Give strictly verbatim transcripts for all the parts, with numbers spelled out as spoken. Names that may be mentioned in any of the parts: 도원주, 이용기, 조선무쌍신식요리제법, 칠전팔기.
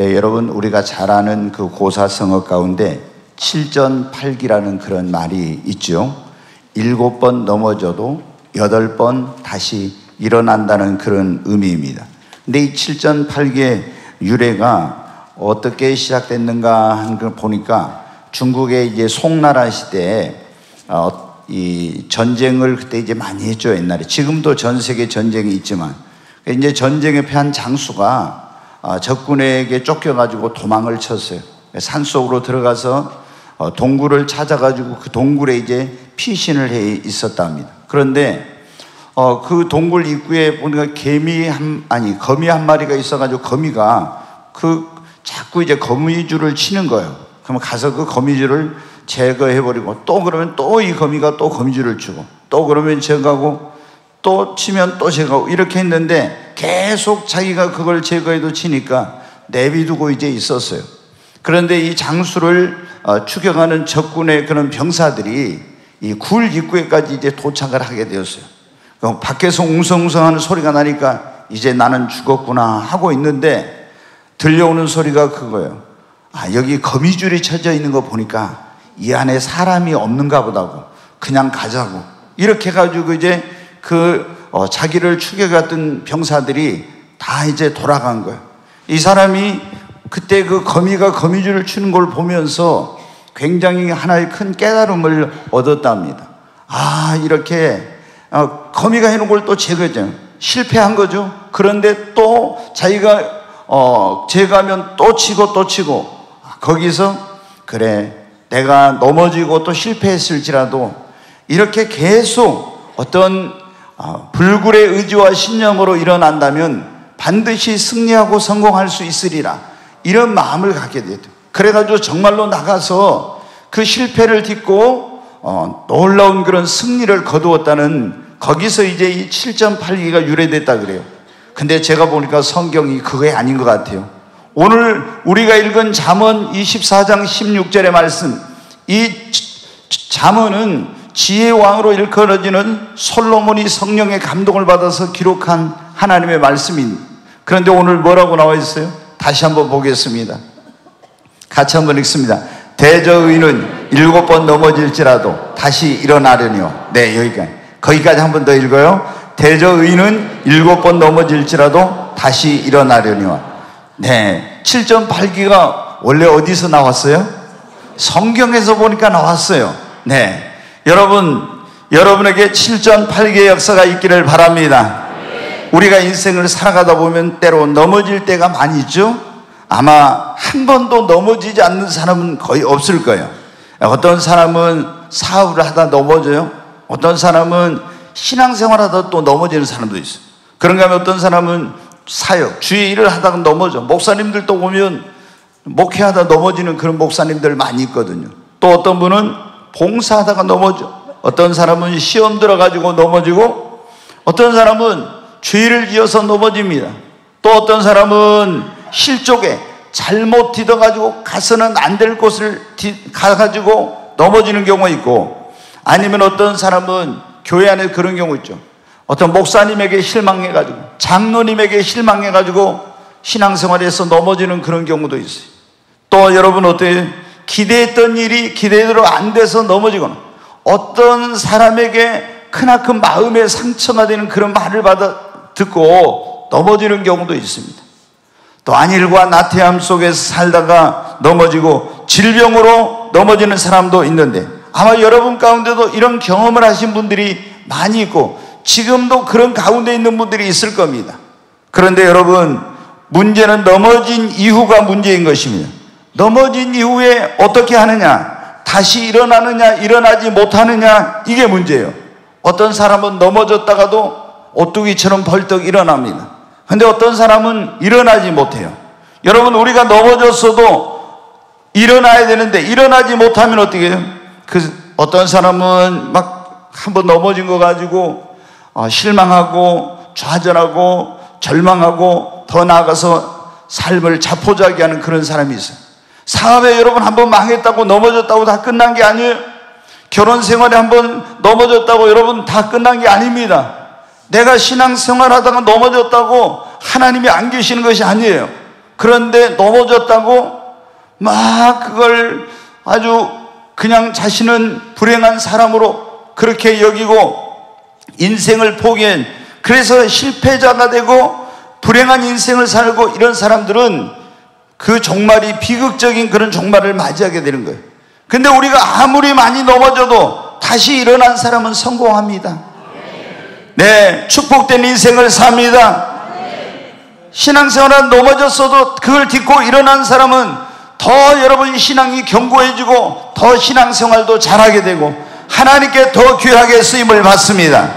네, 여러분 우리가 잘 아는 그 고사성어 가운데 칠전팔기라는 그런 말이 있죠. 일곱 번 넘어져도 여덟 번 다시 일어난다는 그런 의미입니다. 근데 이 칠전팔기의 유래가 어떻게 시작됐는가 하는 걸 보니까 중국의 이제 송나라 시대에 어, 이 전쟁을 그때 이제 많이 했죠. 옛날에. 지금도 전 세계 전쟁이 있지만 이제 전쟁의 한 장수가 어, 적군에게 쫓겨가지고 도망을 쳤어요. 산속으로 들어가서 어, 동굴을 찾아가지고 그 동굴에 이제 피신을 해 있었답니다. 그런데 어, 그 동굴 입구에 보니까 개미 한, 아니, 거미 한 마리가 있어가지고 거미가 그 자꾸 이제 거미줄을 치는 거예요. 그러면 가서 그 거미줄을 제거해버리고 또 그러면 또 이 거미가 또 거미줄을 치고 또 그러면 제거하고 또 치면 또 제거하고 이렇게 했는데 계속 자기가 그걸 제거해도 치니까 내비두고 이제 있었어요. 그런데 이 장수를 추격하는 적군의 그런 병사들이 이 굴 입구에까지 이제 도착을 하게 되었어요. 밖에서 웅성웅성하는 소리가 나니까 이제 나는 죽었구나 하고 있는데 들려오는 소리가 그거예요. 아, 여기 거미줄이 쳐져 있는 거 보니까 이 안에 사람이 없는가 보다고 그냥 가자고 이렇게 해가지고 이제 그 어, 자기를 추격했던 병사들이 다 이제 돌아간 거예요. 이 사람이 그때 그 거미가 거미줄을 치는 걸 보면서 굉장히 하나의 큰 깨달음을 얻었답니다. 아, 이렇게 어, 거미가 해놓은 걸 또 제거했잖아요. 실패한 거죠. 그런데 또 자기가 어, 제거하면 또 치고 또 치고 거기서 그래 내가 넘어지고 또 실패했을지라도 이렇게 계속 어떤 어, 불굴의 의지와 신념으로 일어난다면 반드시 승리하고 성공할 수 있으리라 이런 마음을 갖게 돼요. 그래가지고 정말로 나가서 그 실패를 딛고 어, 놀라운 그런 승리를 거두었다는 거기서 이제 이 칠전팔기가 유래됐다 그래요. 근데 제가 보니까 성경이 그게 아닌 것 같아요. 오늘 우리가 읽은 잠언 이십사장 십육절의 말씀 이 잠언은 지혜의 왕으로 일컬어지는 솔로몬이 성령의 감동을 받아서 기록한 하나님의 말씀입니다. 그런데 오늘 뭐라고 나와 있어요? 다시 한번 보겠습니다. 같이 한번 읽습니다. 대저의는 일곱 번 넘어질지라도 다시 일어나려니와. 네, 여기까지. 거기까지 한번 더 읽어요. 대저의는 일곱 번 넘어질지라도 다시 일어나려니와. 네, 칠전팔기가 원래 어디서 나왔어요? 성경에서 보니까 나왔어요. 네. 여러분, 여러분에게 칠전팔기의 역사가 있기를 바랍니다. 우리가 인생을 살아가다 보면 때로 넘어질 때가 많이 있죠. 아마 한 번도 넘어지지 않는 사람은 거의 없을 거예요. 어떤 사람은 사업을 하다 넘어져요. 어떤 사람은 신앙생활 하다 또 넘어지는 사람도 있어요. 그런가 하면 어떤 사람은 사역, 주의 일을 하다가 넘어져. 목사님들도 보면 목회하다 넘어지는 그런 목사님들 많이 있거든요. 또 어떤 분은 봉사하다가 넘어져. 어떤 사람은 시험 들어가지고 넘어지고 어떤 사람은 죄를 지어서 넘어집니다. 또 어떤 사람은 실족에 잘못 디뎌가지고 가서는 안 될 곳을 가가지고 넘어지는 경우가 있고 아니면 어떤 사람은 교회 안에 그런 경우 있죠. 어떤 목사님에게 실망해가지고 장로님에게 실망해가지고 신앙생활에서 넘어지는 그런 경우도 있어요. 또 여러분 어때요? 기대했던 일이 기대대로 안 돼서 넘어지거나 어떤 사람에게 크나큰 마음의 상처가 되는 그런 말을 받아 듣고 넘어지는 경우도 있습니다. 또 안일과 나태함 속에서 살다가 넘어지고 질병으로 넘어지는 사람도 있는데 아마 여러분 가운데도 이런 경험을 하신 분들이 많이 있고 지금도 그런 가운데 있는 분들이 있을 겁니다. 그런데 여러분 문제는 넘어진 이후가 문제인 것입니다. 넘어진 이후에 어떻게 하느냐, 다시 일어나느냐, 일어나지 못하느냐 이게 문제예요. 어떤 사람은 넘어졌다가도 오뚜기처럼 벌떡 일어납니다. 그런데 어떤 사람은 일어나지 못해요. 여러분 우리가 넘어졌어도 일어나야 되는데 일어나지 못하면 어떻게 해요? 그 어떤 사람은 막 한 번 넘어진 거 가지고 실망하고 좌절하고 절망하고 더 나아가서 삶을 자포자기하는 그런 사람이 있어요. 사업에 여러분 한번 망했다고 넘어졌다고 다 끝난 게 아니에요. 결혼생활에 한번 넘어졌다고 여러분 다 끝난 게 아닙니다. 내가 신앙생활하다가 넘어졌다고 하나님이 안 계시는 것이 아니에요. 그런데 넘어졌다고 막 그걸 아주 그냥 자신은 불행한 사람으로 그렇게 여기고 인생을 포기한, 그래서 실패자가 되고 불행한 인생을 살고, 이런 사람들은 그 종말이 비극적인 그런 종말을 맞이하게 되는 거예요. 근데 우리가 아무리 많이 넘어져도 다시 일어난 사람은 성공합니다. 네, 축복된 인생을 삽니다. 신앙생활은 넘어졌어도 그걸 딛고 일어난 사람은 더 여러분 신앙이 견고해지고 더 신앙생활도 잘하게 되고 하나님께 더 귀하게 쓰임을 받습니다.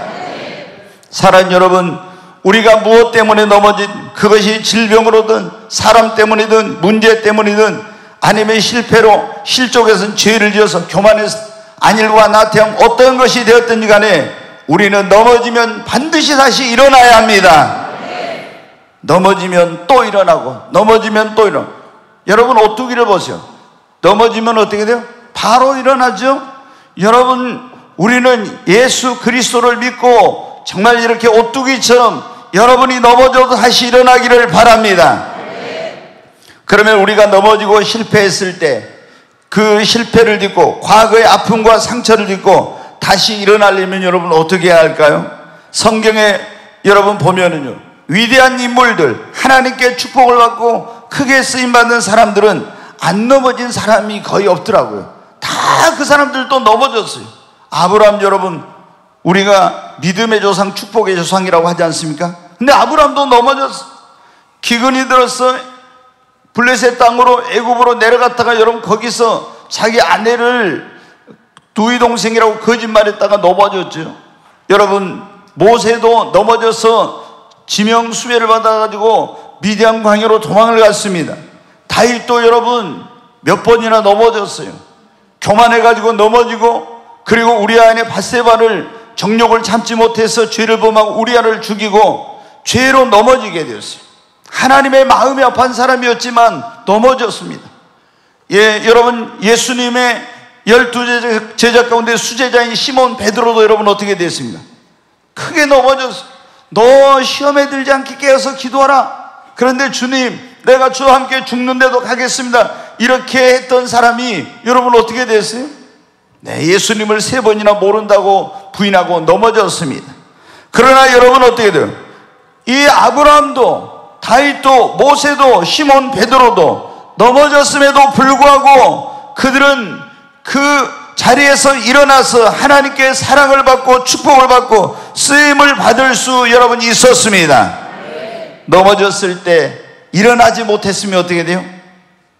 사랑하는 여러분, 우리가 무엇 때문에 넘어진, 그것이 질병으로든 사람 때문이든 문제 때문이든 아니면 실패로, 실족에선 죄를 지어서 교만해서 안일과 나태함, 어떤 것이 되었든지 간에 우리는 넘어지면 반드시 다시 일어나야 합니다. 넘어지면 또 일어나고 넘어지면 또 일어나고. 여러분 오뚜기를 보세요. 넘어지면 어떻게 돼요? 바로 일어나죠. 여러분 우리는 예수 그리스도를 믿고 정말 이렇게 오뚜기처럼 여러분이 넘어져도 다시 일어나기를 바랍니다. 그러면 우리가 넘어지고 실패했을 때 그 실패를 딛고 과거의 아픔과 상처를 딛고 다시 일어나려면 여러분 어떻게 해야 할까요? 성경에 여러분 보면은요, 위대한 인물들, 하나님께 축복을 받고 크게 쓰임받는 사람들은 안 넘어진 사람이 거의 없더라고요. 다 그 사람들도 넘어졌어요. 아브라함, 여러분 우리가 믿음의 조상, 축복의 조상이라고 하지 않습니까? 근데 아브라함도 넘어졌어. 기근이 들었어. 블레셋 땅으로 애굽으로 내려갔다가 여러분 거기서 자기 아내를 두이 동생이라고 거짓말했다가 넘어졌죠. 여러분 모세도 넘어져서 지명 수배를 받아가지고 미디안 광야로 도망을 갔습니다. 다윗도 여러분 몇 번이나 넘어졌어요. 교만해가지고 넘어지고, 그리고 우리아 아내 밧세바를 정욕을 참지 못해서 죄를 범하고 우리아를 죽이고 죄로 넘어지게 되었어요. 하나님의 마음이 아픈 사람이었지만 넘어졌습니다. 예, 여러분 예수님의 열두 제자, 제자 가운데 수제자인 시몬 베드로도 여러분 어떻게 됐습니까? 크게 넘어졌어요. 너 시험에 들지 않게 깨어서 기도하라. 그런데 주님, 내가 주와 함께 죽는데도 가겠습니다. 이렇게 했던 사람이 여러분 어떻게 됐어요? 네, 예수님을 세 번이나 모른다고 부인하고 넘어졌습니다. 그러나 여러분 어떻게 돼요? 이 아브라함도 다윗도 모세도 시몬 베드로도 넘어졌음에도 불구하고 그들은 그 자리에서 일어나서 하나님께 사랑을 받고 축복을 받고 쓰임을 받을 수 여러분 있었습니다. 네. 넘어졌을 때 일어나지 못했으면 어떻게 돼요?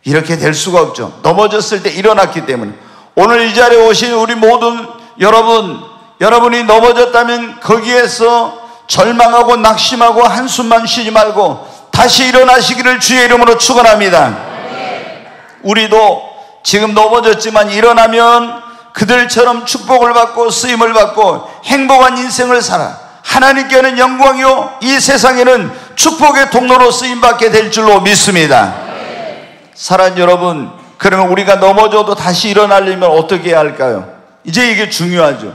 이렇게 될 수가 없죠. 넘어졌을 때 일어났기 때문에. 오늘 이 자리에 오신 우리 모든 여러분, 여러분이 넘어졌다면 거기에서 절망하고 낙심하고 한숨만 쉬지 말고 다시 일어나시기를 주의 이름으로 축원합니다. 네. 우리도 지금 넘어졌지만 일어나면 그들처럼 축복을 받고 쓰임을 받고 행복한 인생을 살아 하나님께는 영광이요 이 세상에는 축복의 통로로 쓰임받게 될 줄로 믿습니다. 네. 사랑하는 여러분, 그러면 우리가 넘어져도 다시 일어나려면 어떻게 해야 할까요? 이제 이게 중요하죠.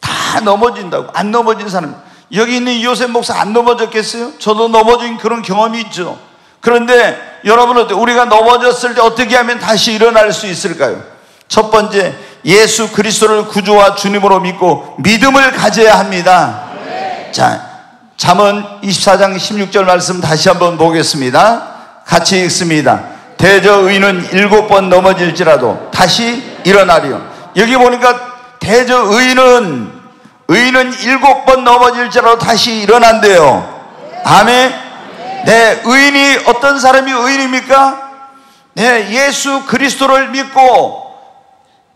다 넘어진다고. 안 넘어진 사람, 여기 있는 이호셉 목사 안 넘어졌겠어요? 저도 넘어진 그런 경험이 있죠. 그런데 여러분 어때요? 우리가 넘어졌을 때 어떻게 하면 다시 일어날 수 있을까요? 첫 번째, 예수 그리스도를 구주와 주님으로 믿고 믿음을 가져야 합니다. 네. 자, 잠언 이십사 장 십육 절 말씀 다시 한번 보겠습니다. 같이 읽습니다. 대저의는 일곱 번 넘어질지라도 다시 일어나리요. 여기 보니까 대저의는 의는 일곱 번 넘어질지라도 다시 일어난대요. 아멘. 네, 의인이 어떤 사람이 의인입니까? 네, 예수 그리스도를 믿고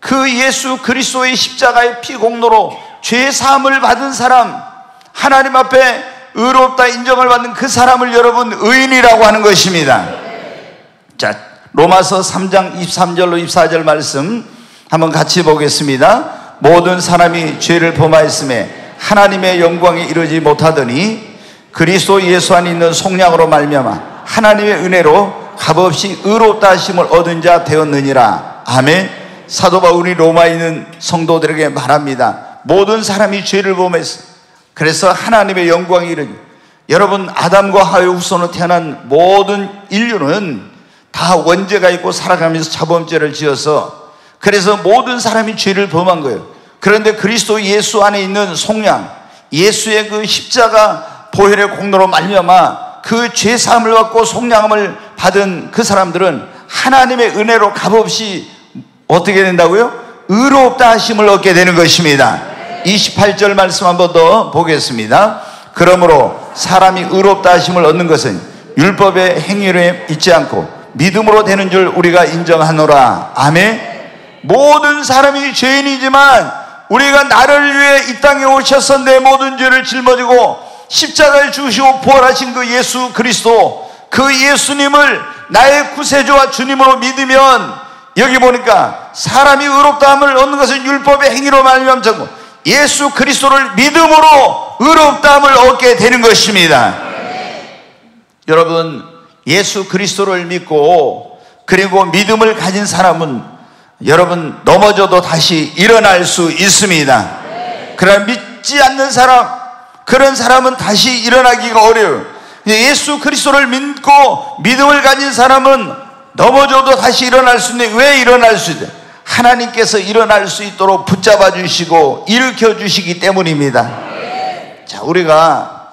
그 예수 그리스도의 십자가의 피 공로로 죄 사함을 받은 사람, 하나님 앞에 의롭다 인정을 받는 그 사람을 여러분 의인이라고 하는 것입니다. 자, 로마서 삼 장 이십삼 절로 이십사 절 말씀 한번 같이 보겠습니다. 모든 사람이 죄를 범하였음에 하나님의 영광에 이르지 못하더니 그리스도 예수 안에 있는 속량으로 말미암아 하나님의 은혜로 값없이 의롭다 하심을 얻은 자 되었느니라. 아멘. 사도 바울이 로마에 있는 성도들에게 말합니다. 모든 사람이 죄를 범했어. 그래서 하나님의 영광이 이르니, 여러분, 아담과 하와의 후손으로 태어난 모든 인류는 다 원죄가 있고 살아가면서 자범죄를 지어서, 그래서 모든 사람이 죄를 범한 거예요. 그런데 그리스도 예수 안에 있는 속량, 예수의 그 십자가 보혈의 공로로 말미암아 그 죄 사함을 받고 속량함을 받은 그 사람들은 하나님의 은혜로 값없이 어떻게 된다고요? 의롭다 하심을 얻게 되는 것입니다. 이십팔 절 말씀 한 번 더 보겠습니다. 그러므로 사람이 의롭다 하심을 얻는 것은 율법의 행위를 잊지 않고 믿음으로 되는 줄 우리가 인정하노라. 아멘. 모든 사람이 죄인이지만 우리가 나를 위해 이 땅에 오셔서 내 모든 죄를 짊어지고 십자가에 죽으시고 부활하신 그 예수 그리스도, 그 예수님을 나의 구세주와 주님으로 믿으면, 여기 보니까 사람이 의롭다함을 얻는 것은 율법의 행위로 말미암지 않고 예수 그리스도를 믿음으로 의롭다함을 얻게 되는 것입니다. 네. 여러분, 예수 그리스도를 믿고 그리고 믿음을 가진 사람은 여러분 넘어져도 다시 일어날 수 있습니다. 네. 그러나 믿지 않는 사람, 그런 사람은 다시 일어나기가 어려워요. 예수 그리스도를 믿고 믿음을 가진 사람은 넘어져도 다시 일어날 수 있는데, 왜 일어날 수 있어요? 하나님께서 일어날 수 있도록 붙잡아 주시고 일으켜 주시기 때문입니다. 자, 우리가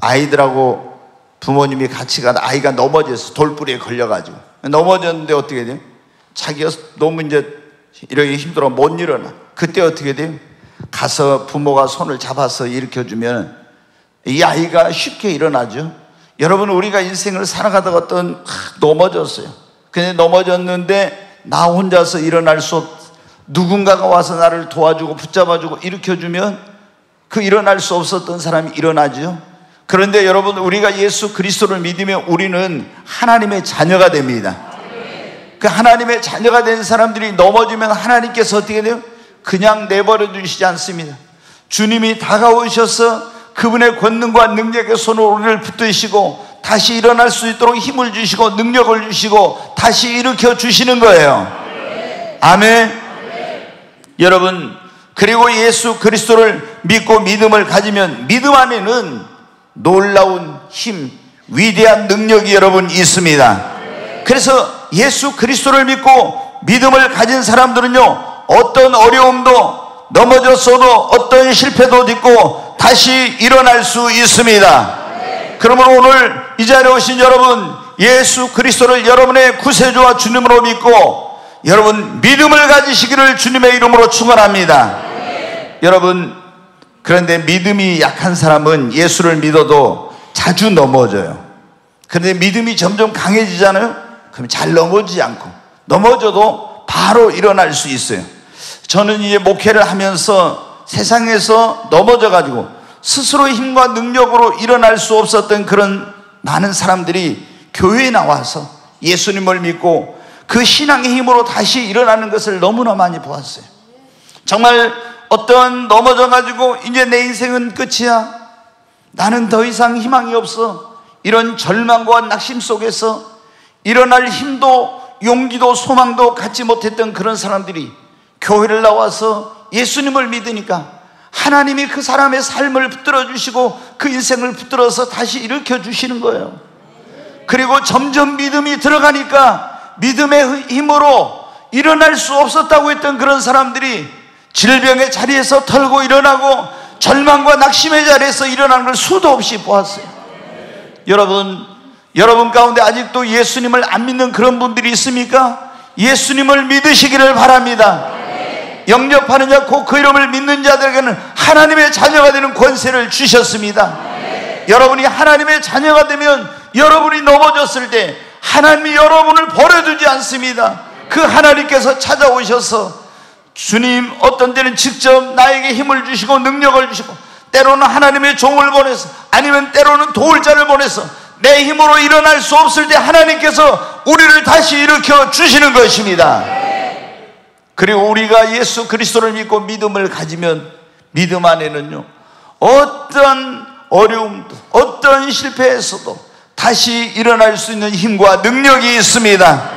아이들하고 부모님이 같이 가다 아이가 넘어져서 돌부리에 걸려가지고 넘어졌는데 어떻게 돼요? 자기가 너무 이제 이렇게 힘들어 못 일어나. 그때 어떻게 돼요? 가서 부모가 손을 잡아서 일으켜 주면 이 아이가 쉽게 일어나죠. 여러분, 우리가 인생을 살아가다가 어떤 넘어졌어요. 근데 넘어졌는데 나 혼자서 일어날 수 없, 누군가가 와서 나를 도와주고 붙잡아주고 일으켜주면 그 일어날 수 없었던 사람이 일어나죠. 그런데 여러분, 우리가 예수 그리스도를 믿으면 우리는 하나님의 자녀가 됩니다. 그 하나님의 자녀가 된 사람들이 넘어지면 하나님께서 어떻게 돼요? 그냥 내버려 두시지 않습니다. 주님이 다가오셔서 그분의 권능과 능력의 손으로 우리를 붙드시고 다시 일어날 수 있도록 힘을 주시고 능력을 주시고 다시 일으켜 주시는 거예요. 아멘. 아멘. 여러분, 그리고 예수 그리스도를 믿고 믿음을 가지면 믿음 안에는 놀라운 힘, 위대한 능력이 여러분 있습니다. 그래서 예수 그리스도를 믿고 믿음을 가진 사람들은요, 어떤 어려움도, 넘어졌어도 어떤 실패도 딛고 다시 일어날 수 있습니다. 그러므로 오늘 이 자리에 오신 여러분, 예수 그리스도를 여러분의 구세주와 주님으로 믿고 여러분 믿음을 가지시기를 주님의 이름으로 축원합니다. 여러분, 그런데 믿음이 약한 사람은 예수를 믿어도 자주 넘어져요. 그런데 믿음이 점점 강해지잖아요. 그럼 잘 넘어지지 않고 넘어져도 바로 일어날 수 있어요. 저는 이제 목회를 하면서 세상에서 넘어져가지고 스스로 힘과 능력으로 일어날 수 없었던 그런 많은 사람들이 교회에 나와서 예수님을 믿고 그 신앙의 힘으로 다시 일어나는 것을 너무나 많이 보았어요. 정말 어떤 넘어져가지고 이제 내 인생은 끝이야, 나는 더 이상 희망이 없어, 이런 절망과 낙심 속에서 일어날 힘도 용기도 소망도 갖지 못했던 그런 사람들이 교회를 나와서 예수님을 믿으니까 하나님이 그 사람의 삶을 붙들어 주시고 그 인생을 붙들어서 다시 일으켜 주시는 거예요. 그리고 점점 믿음이 들어가니까 믿음의 힘으로 일어날 수 없었다고 했던 그런 사람들이 질병의 자리에서 털고 일어나고 절망과 낙심의 자리에서 일어나는 걸 수도 없이 보았어요. 여러분, 여러분 가운데 아직도 예수님을 안 믿는 그런 분들이 있습니까? 예수님을 믿으시기를 바랍니다. 영접하는 자, 곧 그 이름을 믿는 자들에게는 하나님의 자녀가 되는 권세를 주셨습니다. 네. 여러분이 하나님의 자녀가 되면 여러분이 넘어졌을 때 하나님이 여러분을 버려두지 않습니다. 그 하나님께서 찾아오셔서 주님, 어떤 때는 직접 나에게 힘을 주시고 능력을 주시고, 때로는 하나님의 종을 보내서, 아니면 때로는 도울 자를 보내서 내 힘으로 일어날 수 없을 때 하나님께서 우리를 다시 일으켜 주시는 것입니다. 네. 그리고 우리가 예수 그리스도를 믿고 믿음을 가지면 믿음 안에는요, 어떤 어려움도 어떤 실패에서도 다시 일어날 수 있는 힘과 능력이 있습니다.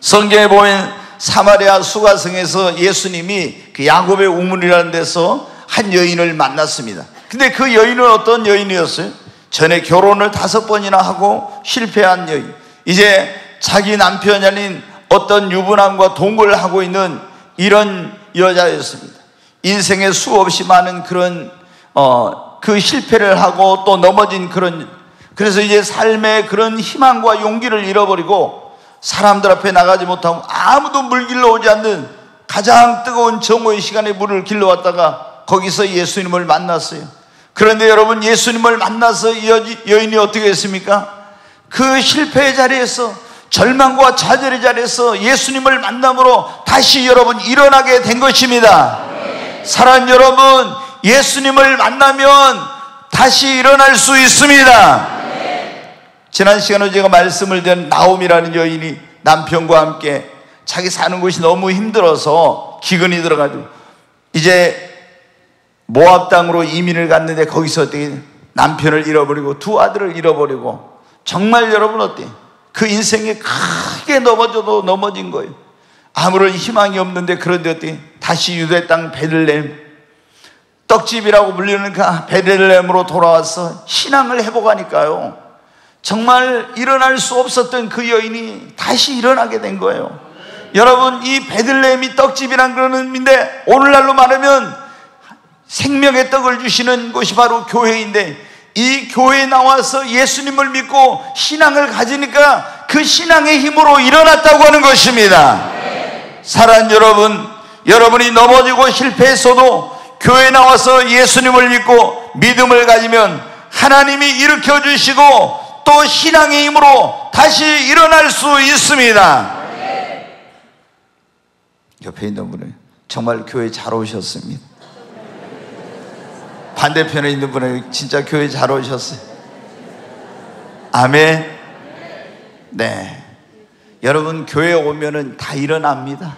성경에 보면 사마리아 수가성에서 예수님이 그 야곱의 우물이라는 데서 한 여인을 만났습니다. 근데 그 여인은 어떤 여인이었어요? 전에 결혼을 다섯 번이나 하고 실패한 여인, 이제 자기 남편이 아닌 어떤 유부남과 동거를 하고 있는 이런 여자였습니다. 인생에 수없이 많은 그런 어, 그 실패를 하고 또 넘어진 그런, 그래서 이제 삶의 그런 희망과 용기를 잃어버리고 사람들 앞에 나가지 못하고 아무도 물 길러오지 않는 가장 뜨거운 정오의 시간에 물을 길러왔다가 거기서 예수님을 만났어요. 그런데 여러분, 예수님을 만나서 여인이 어떻게 했습니까? 그 실패의 자리에서, 절망과 좌절의 자리에서 예수님을 만남으로 다시 여러분 일어나게 된 것입니다. 사랑하는 여러분, 예수님을 만나면 다시 일어날 수 있습니다. 지난 시간에 제가 말씀을 드린 나옴이라는 여인이 남편과 함께 자기 사는 곳이 너무 힘들어서 기근이 들어가지고 이제 모압 땅으로 이민을 갔는데 거기서 어떻게 남편을 잃어버리고 두 아들을 잃어버리고, 정말 여러분 어때? 그 인생에 크게 넘어져도 넘어진 거예요. 아무런 희망이 없는데, 그런데 어떻게 다시 유대 땅 베들레헴, 떡집이라고 불리는 그 베들레헴으로 돌아와서 신앙을 회복하니까요, 정말 일어날 수 없었던 그 여인이 다시 일어나게 된 거예요. 여러분, 이 베들레헴이 떡집이란 그런 의미인데 오늘날로 말하면 생명의 떡을 주시는 곳이 바로 교회인데, 이 교회에 나와서 예수님을 믿고 신앙을 가지니까 그 신앙의 힘으로 일어났다고 하는 것입니다. 네. 사랑하는 여러분, 여러분이 넘어지고 실패했어도 교회에 나와서 예수님을 믿고 믿음을 가지면 하나님이 일으켜주시고 또 신앙의 힘으로 다시 일어날 수 있습니다. 네. 옆에 있는 분은 정말 교회 잘 오셨습니다. 반대편에 있는 분은 진짜 교회 잘 오셨어요. 아멘. 네, 여러분 교회 오면은 다 일어납니다.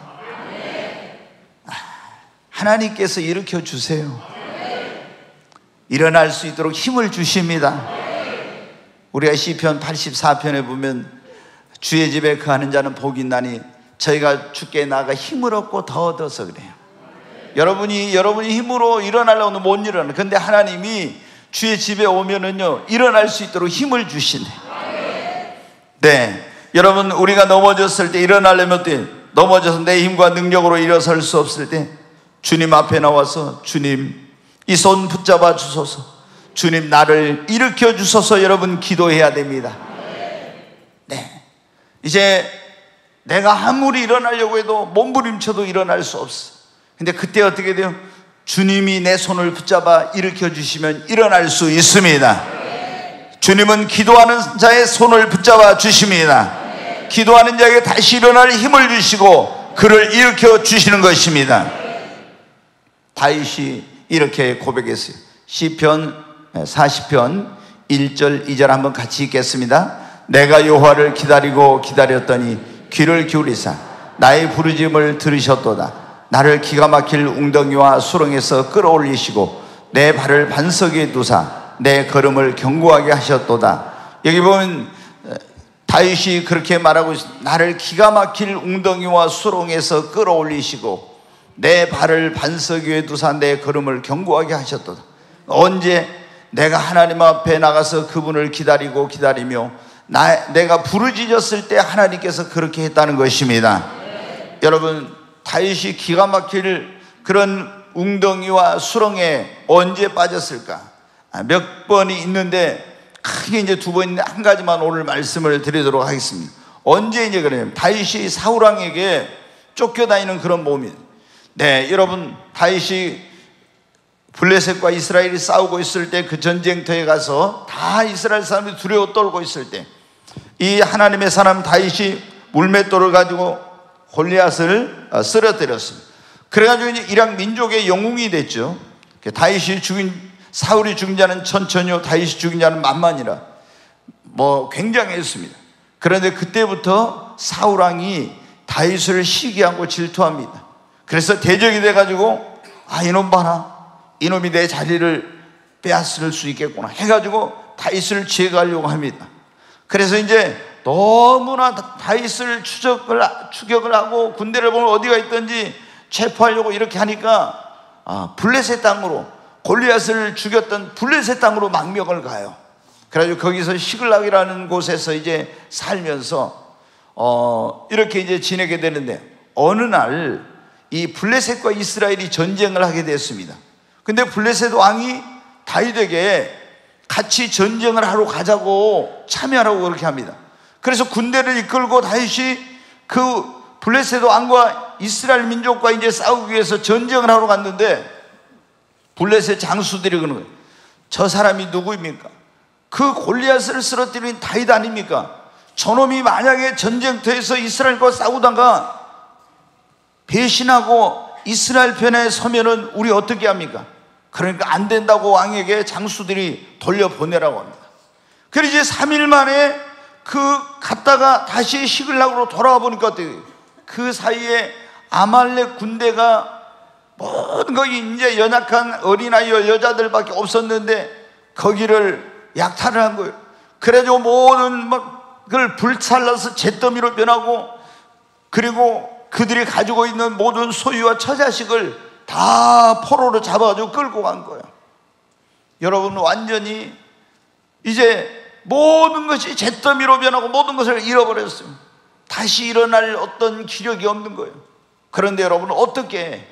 하나님께서 일으켜 주세요. 일어날 수 있도록 힘을 주십니다. 우리가 시편 팔십사 편에 보면 주의 집에 거하는 자는 복이 있나니 저희가 주께 나아가 힘을 얻고 더 얻어서 그래요. 여러분이, 여러분이 힘으로 일어나려고 하는데 못 일어나. 근데 하나님이 주의 집에 오면은요, 일어날 수 있도록 힘을 주시네. 네. 여러분, 우리가 넘어졌을 때 일어나려면 때, 넘어져서 내 힘과 능력으로 일어설 수 없을 때, 주님 앞에 나와서 주님, 이 손 붙잡아 주소서. 주님, 나를 일으켜 주소서. 여러분, 기도해야 됩니다. 네. 이제 내가 아무리 일어나려고 해도 몸부림쳐도 일어날 수 없어. 근데 그때 어떻게 돼요? 주님이 내 손을 붙잡아 일으켜 주시면 일어날 수 있습니다. 네. 주님은 기도하는 자의 손을 붙잡아 주십니다. 네. 기도하는 자에게 다시 일어날 힘을 주시고 그를 일으켜 주시는 것입니다. 네. 다윗이 이렇게 고백했어요. 시편 사십 편 일 절 이 절 한번 같이 읽겠습니다. 내가 여호와를 기다리고 기다렸더니 귀를 기울이사 나의 부르짖음을 들으셨도다. 나를 기가 막힐 웅덩이와 수렁에서 끌어올리시고 내 발을 반석 위에 두사 내 걸음을 견고하게 하셨도다. 여기 보면 다윗이 그렇게 말하고 있습니다. 나를 기가 막힐 웅덩이와 수렁에서 끌어올리시고 내 발을 반석 위에 두사 내 걸음을 견고하게 하셨도다. 언제 내가 하나님 앞에 나가서 그분을 기다리고 기다리며 나, 내가 부르짖었을 때 하나님께서 그렇게 했다는 것입니다. 네. 여러분, 다윗이 기가 막힐 그런 웅덩이와 수렁에 언제 빠졌을까? 몇 번이 있는데, 크게 이제 두 번 있는데 한 가지만 오늘 말씀을 드리도록 하겠습니다. 언제 이제 그래요? 다윗이 사울왕에게 쫓겨다니는 그런 몸이. 네, 여러분, 다윗이 블레셋과 이스라엘이 싸우고 있을 때 그 전쟁터에 가서 다 이스라엘 사람들이 두려워 떨고 있을 때 이 하나님의 사람 다윗이 물맷돌을 가지고 골리앗을 쓰러뜨렸습니다. 그래가지고 이제 이란 민족의 영웅이 됐죠. 다윗이 죽인, 사울이 죽인 자는 천천히요, 다윗이 죽인 자는 만만이라 뭐 굉장했습니다. 그런데 그때부터 사울 왕이 다윗을 시기하고 질투합니다. 그래서 대적이 돼가지고 아, 이놈 봐라, 이놈이 내 자리를 빼앗을 수 있겠구나 해가지고 다윗을 제거하려고 합니다. 그래서 이제 너무나 다윗을 추적을, 추격을 하고 군대를 보면 어디가 있든지 체포하려고 이렇게 하니까 아, 블레셋 땅으로, 골리앗을 죽였던 블레셋 땅으로 망명을 가요. 그래가지고 거기서 시글락이라는 곳에서 이제 살면서 어 이렇게 이제 지내게 되는데, 어느 날 이 블레셋과 이스라엘이 전쟁을 하게 되었습니다. 근데 블레셋 왕이 다윗에게 같이 전쟁을 하러 가자고 참여하라고 그렇게 합니다. 그래서 군대를 이끌고 다윗이 그 블레셋 왕과 이스라엘 민족과 이제 싸우기 위해서 전쟁을 하러 갔는데, 블레셋 장수들이 그러는 거예요. 저 사람이 누구입니까? 그 골리앗을 쓰러뜨린 다윗 아닙니까? 저놈이 만약에 전쟁터에서 이스라엘과 싸우다가 배신하고 이스라엘 편에 서면은 우리 어떻게 합니까? 그러니까 안 된다고 왕에게 장수들이 돌려보내라고 합니다. 그래서 이제 삼 일 만에 그 갔다가 다시 시글락으로 돌아와 보니까 어떻게 돼요? 그 사이에 아말렉 군대가 모든 거기 이제 연약한 어린아이와 여자들밖에 없었는데 거기를 약탈을 한 거예요. 그래서 모든 막 그걸 불살라서 잿더미로 변하고, 그리고 그들이 가지고 있는 모든 소유와 처자식을 다 포로로 잡아가지고 끌고 간 거예요. 여러분, 완전히 이제 모든 것이 잿더미로 변하고 모든 것을 잃어버렸어요. 다시 일어날 어떤 기력이 없는 거예요. 그런데 여러분, 어떻게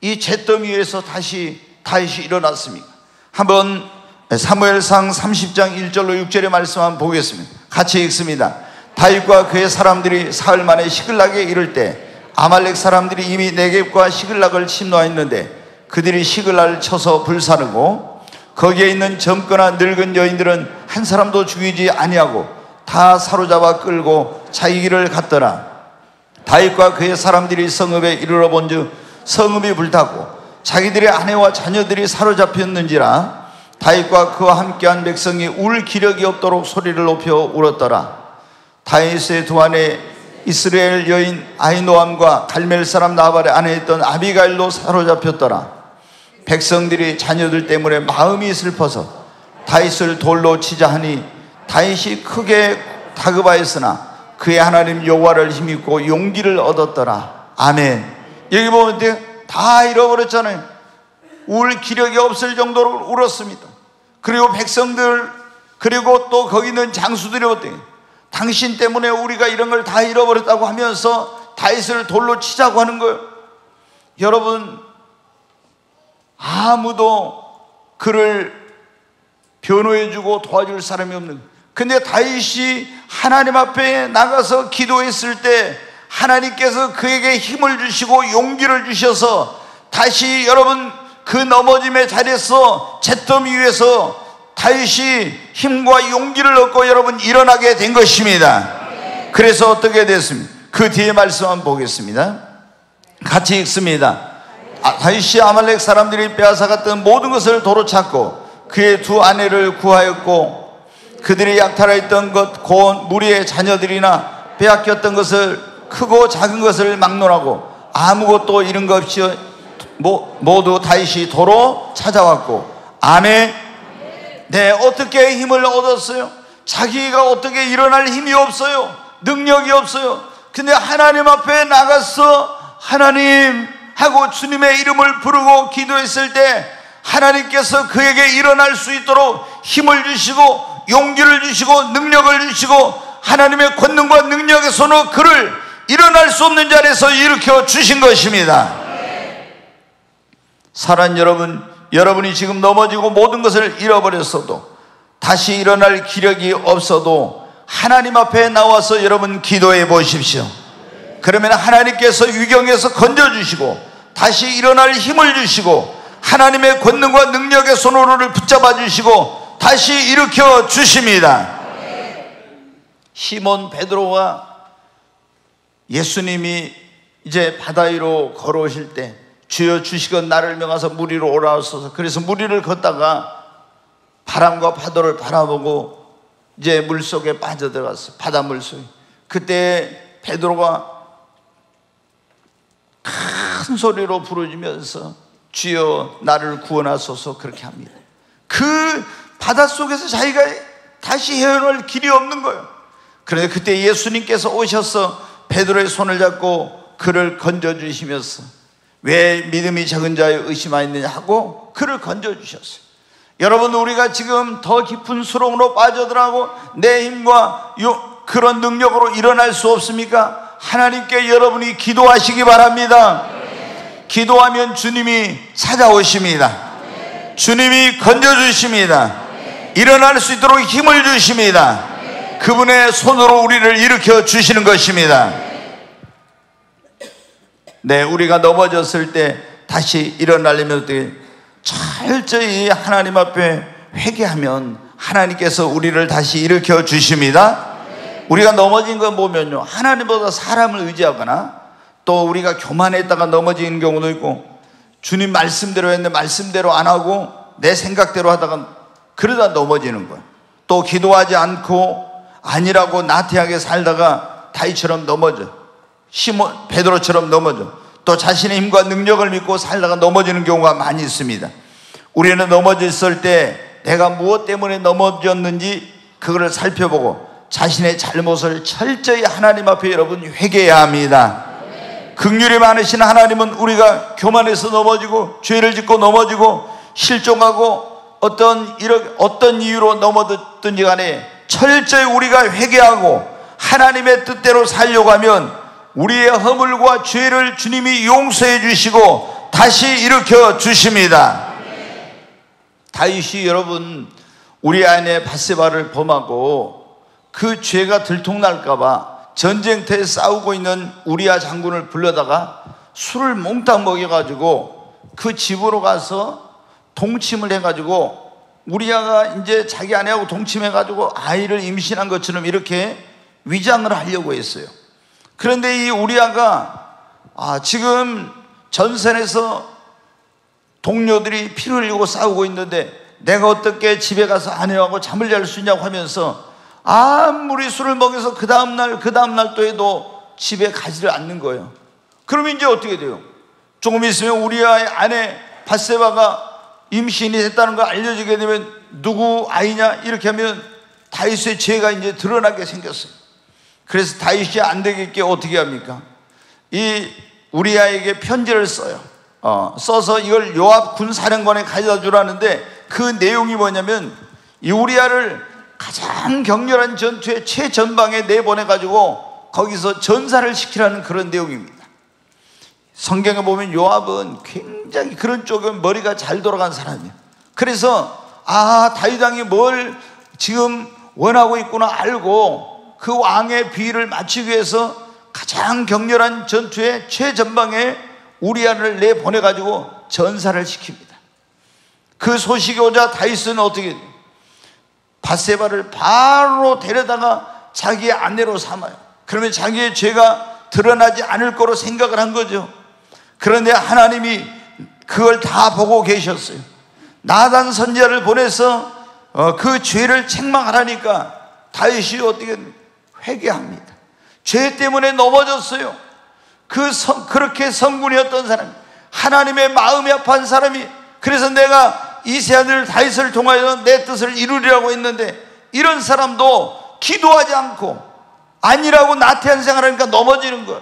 이 잿더미 위에서 다시 다시 일어났습니까? 한번 사무엘상 삼십 장 일 절로 육 절의 말씀 한번 보겠습니다. 같이 읽습니다. 다윗과 그의 사람들이 사흘 만에 시글락에 이를 때 아말렉 사람들이 이미 네겝과 시글락을 침노했는데 그들이 시글락을 쳐서 불사르고 거기에 있는 젊거나 늙은 여인들은 한 사람도 죽이지 아니하고 다 사로잡아 끌고 자기 길을 갔더라. 다윗과 그의 사람들이 성읍에 이르러 본즉 성읍이 불타고 자기들의 아내와 자녀들이 사로잡혔는지라 다윗과 그와 함께한 백성이 울 기력이 없도록 소리를 높여 울었더라. 다윗의 두 아내 이스라엘 여인 아히노암과 갈멜 사람 나발의 아내였던 아비가일로 사로잡혔더라. 백성들이 자녀들 때문에 마음이 슬퍼서 다윗을 돌로 치자 하니 다윗이 크게 다급하였으나 그의 하나님 여호와를 힘입고 용기를 얻었더라. 아멘. 여기 보면 다 잃어버렸잖아요. 울 기력이 없을 정도로 울었습니다. 그리고 백성들, 그리고 또 거기 있는 장수들이 어때요? 당신 때문에 우리가 이런 걸 다 잃어버렸다고 하면서 다윗을 돌로 치자고 하는 거예요. 여러분, 아무도 그를 변호해주고 도와줄 사람이 없는 거예요. 근데 다윗이 하나님 앞에 나가서 기도했을 때 하나님께서 그에게 힘을 주시고 용기를 주셔서 다시 여러분 그 넘어짐의 자리에서 잿더미 위에서 다윗이 힘과 용기를 얻고 여러분 일어나게 된 것입니다. 그래서 어떻게 됐습니까? 그 뒤에 말씀 한번 보겠습니다. 같이 읽습니다. 아, 다윗이 아말렉 사람들이 빼앗아갔던 모든 것을 도로 찾고 그의 두 아내를 구하였고 그들이 약탈했던 것 곧 무리의 자녀들이나 빼앗겼던 것을 크고 작은 것을 막론하고 아무것도 잃은 것 없이 모두 다윗이 도로 찾아왔고. 아멘. 네, 어떻게 힘을 얻었어요? 자기가 어떻게 일어날 힘이 없어요. 능력이 없어요. 근데 하나님 앞에 나가서 하나님 하고 주님의 이름을 부르고 기도했을 때 하나님께서 그에게 일어날 수 있도록 힘을 주시고 용기를 주시고 능력을 주시고 하나님의 권능과 능력의 손으로 그를 일어날 수 없는 자리에서 일으켜 주신 것입니다. 사랑하는 여러분, 여러분이 지금 넘어지고 모든 것을 잃어버렸어도 다시 일어날 기력이 없어도 하나님 앞에 나와서 여러분 기도해 보십시오. 그러면 하나님께서 위경에서 건져주시고 다시 일어날 힘을 주시고 하나님의 권능과 능력의 손으로를 붙잡아 주시고 다시 일으켜 주십니다. 시몬 베드로와 예수님이 이제 바다 위로 걸어오실 때 주여 주시건 나를 명하사 물 위로 올라오소서. 그래서 물 위를 걷다가 바람과 파도를 바라보고 이제 물속에 빠져들어갔어요. 바닷물 속에. 그때 베드로가 큰 소리로 부르짖으면서 주여 나를 구원하소서 그렇게 합니다. 그 바닷속에서 자기가 다시 헤어날 길이 없는 거예요. 그런데 그때 예수님께서 오셔서 베드로의 손을 잡고 그를 건져주시면서 왜 믿음이 작은 자에 의심하였느냐 하고 그를 건져주셨어요. 여러분, 우리가 지금 더 깊은 수렁으로 빠져들어가고 내 힘과 요, 그런 능력으로 일어날 수 없습니까? 하나님께 여러분이 기도하시기 바랍니다. 네. 기도하면 주님이 찾아오십니다. 네. 주님이 건져주십니다. 네. 일어날 수 있도록 힘을 주십니다. 네. 그분의 손으로 우리를 일으켜 주시는 것입니다. 네, 우리가 넘어졌을 때 다시 일어나려면 어떻게? 철저히 하나님 앞에 회개하면 하나님께서 우리를 다시 일으켜 주십니다. 우리가 넘어진 거 보면요, 하나님보다 사람을 의지하거나 또 우리가 교만했다가 넘어지는 경우도 있고, 주님 말씀대로 했는데 말씀대로 안 하고 내 생각대로 하다가 그러다 넘어지는 거예요. 또 기도하지 않고 아니라고 나태하게 살다가 다윗처럼 넘어져, 시몬 베드로처럼 넘어져, 또 자신의 힘과 능력을 믿고 살다가 넘어지는 경우가 많이 있습니다. 우리는 넘어졌을 때 내가 무엇 때문에 넘어졌는지 그거를 살펴보고 자신의 잘못을 철저히 하나님 앞에 여러분 회개해야 합니다. 긍휼이 많으신 하나님은 우리가 교만해서 넘어지고 죄를 짓고 넘어지고 실종하고 어떤 이런 어떤 이유로 넘어졌든지 간에 철저히 우리가 회개하고 하나님의 뜻대로 살려고 하면 우리의 허물과 죄를 주님이 용서해 주시고 다시 일으켜 주십니다. 네. 다윗이 여러분 우리 아내 바세바를 범하고 그 죄가 들통날까봐 전쟁터에 싸우고 있는 우리아 장군을 불러다가 술을 몽땅 먹여가지고 그 집으로 가서 동침을 해가지고, 우리아가 이제 자기 아내하고 동침해가지고 아이를 임신한 것처럼 이렇게 위장을 하려고 했어요. 그런데 이 우리아가 아, 지금 전선에서 동료들이 피를 흘리고 싸우고 있는데 내가 어떻게 집에 가서 아내하고 잠을 잘 수 있냐고 하면서 아무리 술을 먹여서 그 다음날 그 다음날 또 해도 집에 가지를 않는 거예요. 그러면 이제 어떻게 돼요? 조금 있으면 우리아의 아내 바세바가 임신이 됐다는 걸 알려지게 되면 누구 아이냐 이렇게 하면 다윗의 죄가 이제 드러나게 생겼어요. 그래서 다윗이 안 되겠게 어떻게 합니까? 이 우리아에게 편지를 써요. 어, 써서 이걸 요압 군사령관에 가져다 주라는데 그 내용이 뭐냐면 이 우리아를 가장 격렬한 전투의 최전방에 내보내가지고 거기서 전사를 시키라는 그런 내용입니다. 성경에 보면 요압은 굉장히 그런 쪽은 머리가 잘 돌아간 사람이에요. 그래서 아, 다윗 왕이 뭘 지금 원하고 있구나 알고 그 왕의 비위를 맞추기 위해서 가장 격렬한 전투의 최전방에 우리아를 내보내가지고 전사를 시킵니다. 그 소식이 오자 다윗은 어떻게 돼요? 바세바를 바로 데려다가 자기의 아내로 삼아요. 그러면 자기의 죄가 드러나지 않을 거로 생각을 한 거죠. 그런데 하나님이 그걸 다 보고 계셨어요. 나단 선지자를 보내서 그 죄를 책망하라니까 다윗이 어떻게 됩니까? 회개합니다. 죄 때문에 넘어졌어요. 그 성, 그렇게 성군이었던 사람이, 하나님의 마음이 아파한 사람이, 그래서 내가 이세 아들 다윗을 통하여 내 뜻을 이루리라고 했는데 이런 사람도 기도하지 않고 아니라고 나태한 생활하니까 넘어지는 거예요.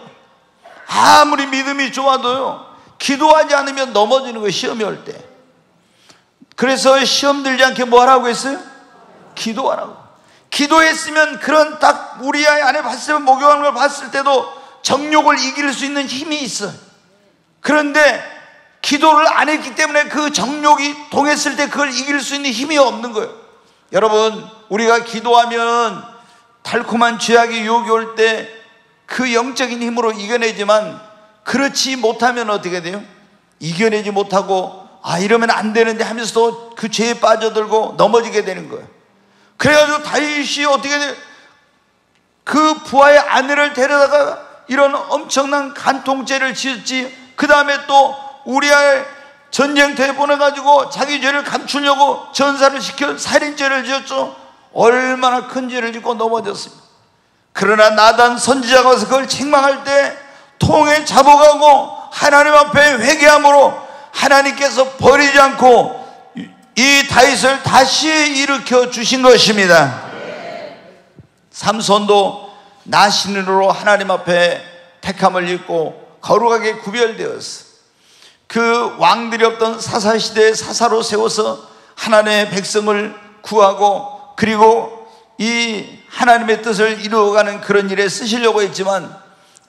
아무리 믿음이 좋아도요, 기도하지 않으면 넘어지는 거예요. 시험이 올 때. 그래서 시험 들지 않게 뭐 하라고 했어요? 기도하라고. 기도했으면 그런 딱 우리아의 아내 바세바 목욕하는 걸 봤을 때도 정욕을 이길 수 있는 힘이 있어. 그런데 기도를 안 했기 때문에 그 정욕이 동했을 때 그걸 이길 수 있는 힘이 없는 거예요. 여러분, 우리가 기도하면 달콤한 죄악이 유혹이 올 때 그 영적인 힘으로 이겨내지만 그렇지 못하면 어떻게 돼요? 이겨내지 못하고 아, 이러면 안 되는데 하면서도 그 죄에 빠져들고 넘어지게 되는 거예요. 그래가지고 다윗이 어떻게 돼? 그 부하의 아내를 데려다가 이런 엄청난 간통죄를 지었지. 그 다음에 또 우리아의 전쟁터에 보내가지고 자기 죄를 감추려고 전사를 시켜 살인죄를 지었죠. 얼마나 큰 죄를 짓고 넘어졌습니다. 그러나 나단 선지자가 와서 그걸 책망할 때 통에 잡아가고 하나님 앞에 회개함으로 하나님께서 버리지 않고 이 다윗을 다시 일으켜 주신 것입니다. 네. 삼손도 나신으로 하나님 앞에 택함을 입고 거룩하게 구별되었어. 그 왕들이 없던 사사시대에 사사로 세워서 하나님의 백성을 구하고 그리고 이 하나님의 뜻을 이루어가는 그런 일에 쓰시려고 했지만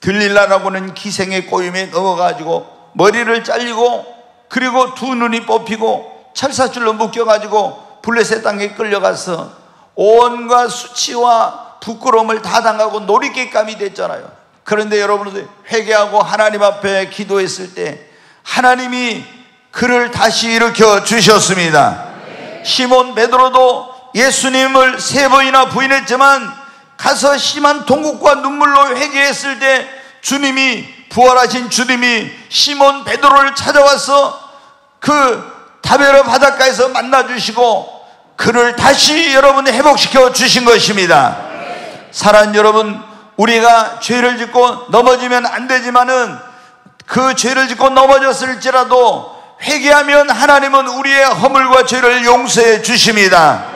들릴라라고는 기생의 꼬임에 넘어가지고 머리를 잘리고 그리고 두 눈이 뽑히고 철사줄로 묶여가지고 블레셋 땅에 끌려가서 온갖 수치와 부끄러움을 다 당하고 놀이개감이 됐잖아요. 그런데 여러분들 회개하고 하나님 앞에 기도했을 때 하나님이 그를 다시 일으켜 주셨습니다. 시몬 베드로도 예수님을 세 번이나 부인했지만 가서 심한 통곡과 눈물로 회개했을 때 주님이 부활하신 주님이 시몬 베드로를 찾아와서 그 다베라 바닷가에서 만나주시고 그를 다시 여러분 회복시켜 주신 것입니다. 사랑하는 여러분, 우리가 죄를 짓고 넘어지면 안 되지만은 그 죄를 짓고 넘어졌을지라도 회개하면 하나님은 우리의 허물과 죄를 용서해 주십니다.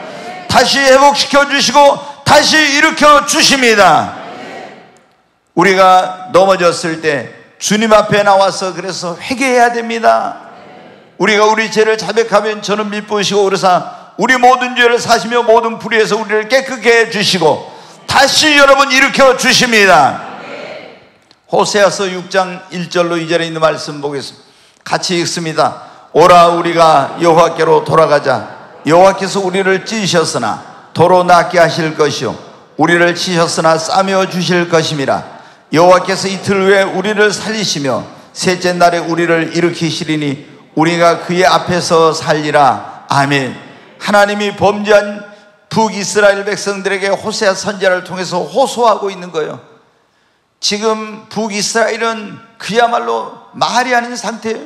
다시 회복시켜 주시고 다시 일으켜 주십니다. 우리가 넘어졌을 때 주님 앞에 나와서 그래서 회개해야 됩니다. 우리가 우리 죄를 자백하면 저는 미쁘시고 그러사 우리 모든 죄를 사시며 모든 불의에서 우리를 깨끗게 해 주시고 다시 여러분 일으켜 주십니다. 호세아서 육 장 일 절로 이 절에 있는 말씀 보겠습니다. 같이 읽습니다. 오라 우리가 여호와께로 돌아가자. 여호와께서 우리를 찢으셨으나 도로 낫게 하실 것이요 우리를 치셨으나 싸매어 주실 것임이라. 여호와께서 이틀 후에 우리를 살리시며 셋째 날에 우리를 일으키시리니 우리가 그의 앞에서 살리라. 아멘. 하나님이 범죄한 북이스라엘 백성들에게 호세아 선지자를 통해서 호소하고 있는 거예요. 지금 북이스라엘은 그야말로 말이 아닌 상태에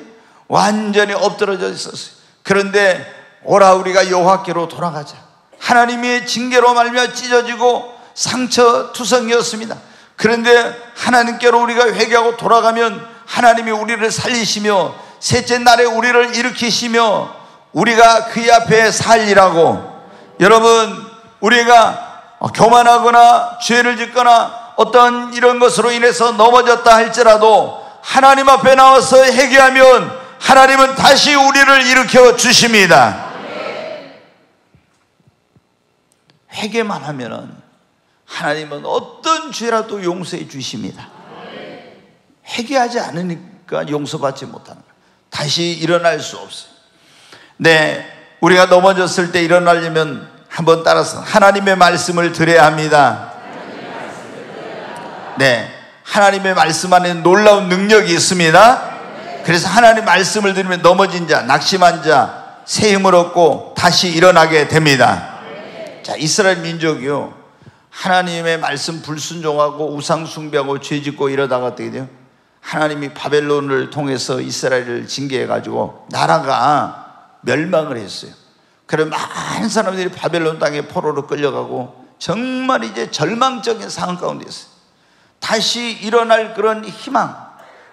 완전히 엎드러져 있었어요. 그런데 오라 우리가 여호와께로 돌아가자. 하나님의 징계로 말미암아 찢어지고 상처투성이었습니다. 그런데 하나님께로 우리가 회개하고 돌아가면 하나님이 우리를 살리시며 셋째 날에 우리를 일으키시며 우리가 그의 앞에 살리라고. 여러분, 우리가 교만하거나 죄를 짓거나 어떤 이런 것으로 인해서 넘어졌다 할지라도 하나님 앞에 나와서 회개하면 하나님은 다시 우리를 일으켜 주십니다. 회개만 하면은 하나님은 어떤 죄라도 용서해 주십니다. 회개하지 않으니까 용서받지 못하는 거예요. 다시 일어날 수 없어요. 네, 우리가 넘어졌을 때 일어나려면 한번 따라서 하나님의 말씀을 들어야 합니다. 네, 하나님의 말씀 안에 놀라운 능력이 있습니다. 그래서 하나님 말씀을 들으면 넘어진 자, 낙심한 자 새 힘을 얻고 다시 일어나게 됩니다. 자, 이스라엘 민족이요, 하나님의 말씀 불순종하고 우상 숭배하고 죄짓고 이러다가 어떻게 돼요? 하나님이 바벨론을 통해서 이스라엘을 징계해가지고 나라가 멸망을 했어요. 그래서 많은 사람들이 바벨론 땅에 포로로 끌려가고 정말 이제 절망적인 상황 가운데 있어요. 다시 일어날 그런 희망,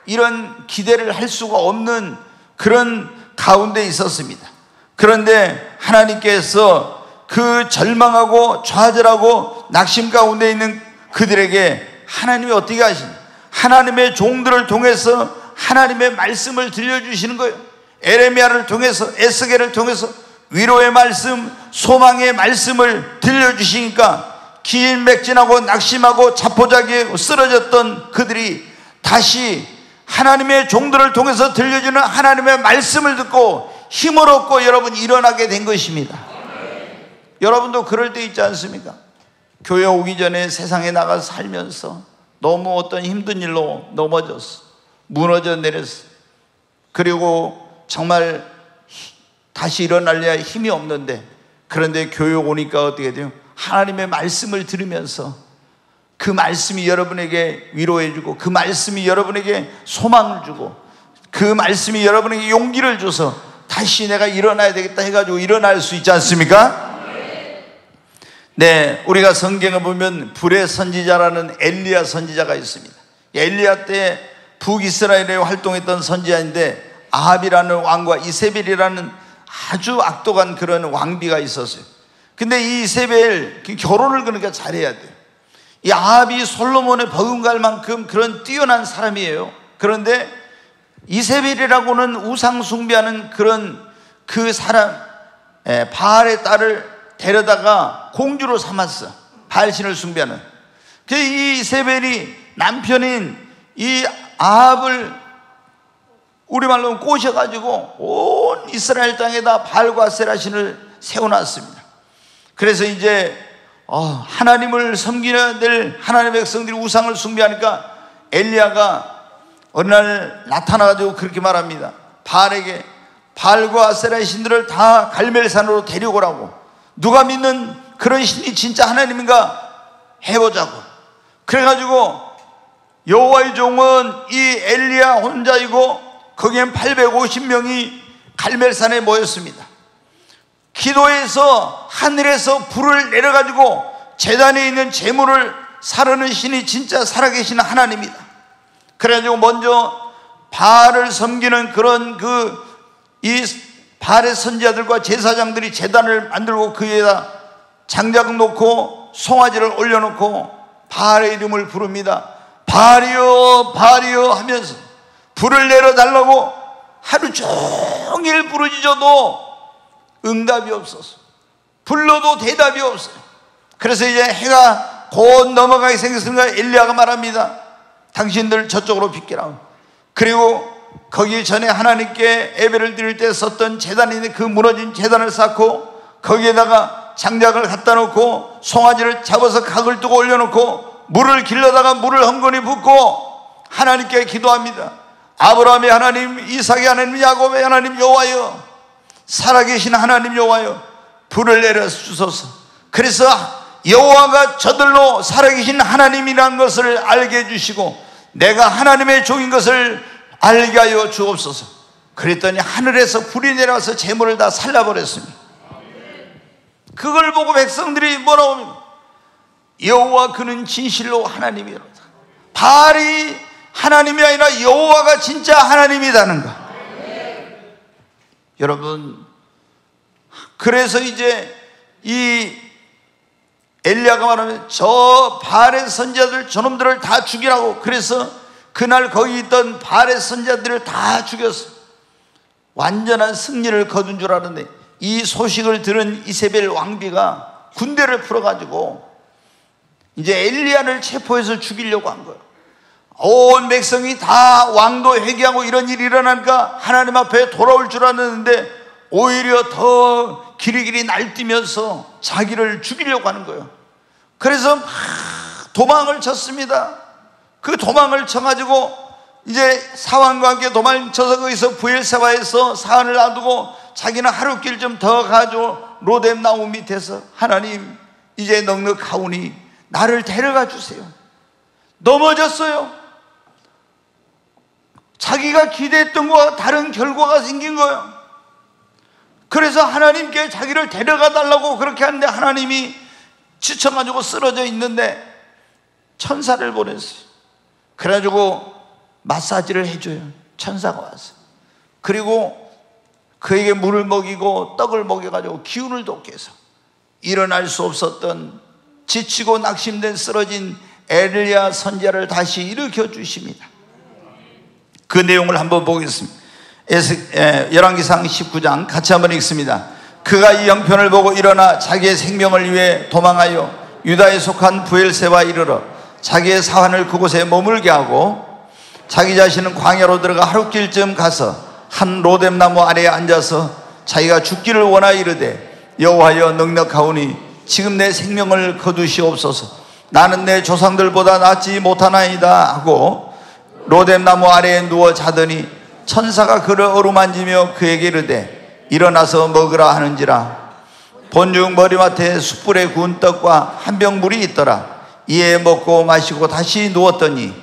이런 기대를 할 수가 없는 그런 가운데 있었습니다. 그런데 하나님께서 그 절망하고 좌절하고 낙심 가운데 있는 그들에게 하나님이 어떻게 하시냐? 하나님의 종들을 통해서 하나님의 말씀을 들려주시는 거예요. 에레미야를 통해서, 에스겔을 통해서 위로의 말씀, 소망의 말씀을 들려주시니까 기인맥진하고 낙심하고 자포자기에 쓰러졌던 그들이 다시 하나님의 종들을 통해서 들려주는 하나님의 말씀을 듣고 힘을 얻고 여러분 일어나게 된 것입니다. 여러분도 그럴 때 있지 않습니까? 교회 오기 전에 세상에 나가서 살면서 너무 어떤 힘든 일로 넘어졌어, 무너져 내렸어. 그리고 정말 다시 일어나려야 힘이 없는데, 그런데 교회 오니까 어떻게 돼요? 하나님의 말씀을 들으면서 그 말씀이 여러분에게 위로해 주고 그 말씀이 여러분에게 소망을 주고 그 말씀이 여러분에게 용기를 줘서 다시 내가 일어나야 되겠다 해가지고 일어날 수 있지 않습니까? 네, 우리가 성경을 보면 불의 선지자라는 엘리야 선지자가 있습니다. 엘리야 때 북이스라엘에 활동했던 선지자인데 아합이라는 왕과 이세벨이라는 아주 악독한 그런 왕비가 있었어요. 근데 이 이세벨 결혼을 그러니까 잘해야 돼요. 이 아합이 솔로몬에 버금갈 만큼 그런 뛰어난 사람이에요. 그런데 이세벨이라고는 우상 숭배하는 그런 그 사람, 바알의 딸을 데려다가 공주로 삼았어. 바알신을 숭배하는. 그래서 이 세벨이 남편인 이 아합을 우리말로 꼬셔가지고 온 이스라엘 땅에다 바알과 세라신을 세워놨습니다. 그래서 이제 하나님을 섬기는 될 하나님의 백성들이 우상을 숭배하니까 엘리야가 어느 날 나타나가지고 그렇게 말합니다. 바알에게 바알과 세라신들을 다 갈멜산으로 데려오라고, 누가 믿는 그런 신이 진짜 하나님인가 해보자고. 그래가지고 여호와의 종은 이 엘리야 혼자이고 거기엔 팔백오십 명이 갈멜산에 모였습니다. 기도해서 하늘에서 불을 내려가지고 제단에 있는 재물을 사르는 신이 진짜 살아계신 하나님이다. 그래가지고 먼저 바알을 섬기는 그런 그 이 바알의 선지자들과 제사장들이 제단을 만들고 그 위에다 장작 놓고 송아지를 올려놓고 바알의 이름을 부릅니다. 바알이여 바알이여 하면서 불을 내려달라고 하루 종일 부르짖어도 응답이 없었어. 불러도 대답이 없어요. 그래서 이제 해가 곧 넘어가게 생겼으니까 엘리야가 말합니다. 당신들 저쪽으로 빗기라. 그리고 거기 전에 하나님께 예배를 드릴 때 썼던 제단이 있는데 그 무너진 제단을 쌓고 거기에다가 장작을 갖다 놓고 송아지를 잡아서 각을 두고 올려놓고 물을 길러다가 물을 헝건히 붓고 하나님께 기도합니다. 아브라함의 하나님, 이삭의 하나님, 야곱의 하나님 여호와여, 살아계신 하나님 여호와여, 불을 내려 주소서. 그래서 여호와가 저들로 살아계신 하나님이라는 것을 알게 해주시고 내가 하나님의 종인 것을 알게 하여 주옵소서. 그랬더니 하늘에서 불이 내려와서 재물을 다 살라버렸습니다. 그걸 보고 백성들이 뭐라고 합니까? 여호와 그는 진실로 하나님이로다. 바알이 하나님이 아니라 여호와가 진짜 하나님이라는 것. 네. 여러분, 그래서 이제 이 엘리야가 말하면 저 바알의 선지자들 저놈들을 다 죽이라고. 그래서 그날 거기 있던 바알의 선지자들을 다 죽였어. 완전한 승리를 거둔 줄 알았는데 이 소식을 들은 이세벨 왕비가 군대를 풀어가지고 이제 엘리야를 체포해서 죽이려고 한 거예요. 온 백성이 다 왕도 회개하고 이런 일이 일어나니까 하나님 앞에 돌아올 줄 알았는데 오히려 더 길이길이 날뛰면서 자기를 죽이려고 하는 거예요. 그래서 막 도망을 쳤습니다. 그 도망을 쳐가지고 이제 사환과 함께 도망을 쳐서 거기서 부엘세바에서 사환을 놔두고 자기는 하루길 좀 더 가죠. 로뎀 나무 밑에서 하나님 이제 넉넉하오니 나를 데려가 주세요. 넘어졌어요. 자기가 기대했던 것과 다른 결과가 생긴 거예요. 그래서 하나님께 자기를 데려가 달라고 그렇게 하는데 하나님이 지쳐가지고 쓰러져 있는데 천사를 보냈어요. 그래가지고 마사지를 해줘요. 천사가 와서. 그리고 그에게 물을 먹이고 떡을 먹여가지고 기운을 돋게 해서 일어날 수 없었던 지치고 낙심된 쓰러진 엘리야 선지자를 다시 일으켜 주십니다. 그 내용을 한번 보겠습니다. 열왕기상 십구 장 같이 한번 읽습니다. 그가 이 형편을 보고 일어나 자기의 생명을 위해 도망하여 유다에 속한 부엘세바에 이르러 자기의 사환을 그곳에 머물게 하고 자기 자신은 광야로 들어가 하룻길쯤 가서 한 로뎀나무 아래에 앉아서 자기가 죽기를 원하여 이르되 여호와여 넉넉하오니 지금 내 생명을 거두시옵소서. 나는 내 조상들보다 낫지 못하나이다 하고 로뎀나무 아래에 누워 자더니 천사가 그를 어루만지며 그에게 이르되 일어나서 먹으라 하는지라. 본중 머리맡에 숯불에 구운 떡과 한 병 물이 있더라. 이에 먹고 마시고 다시 누웠더니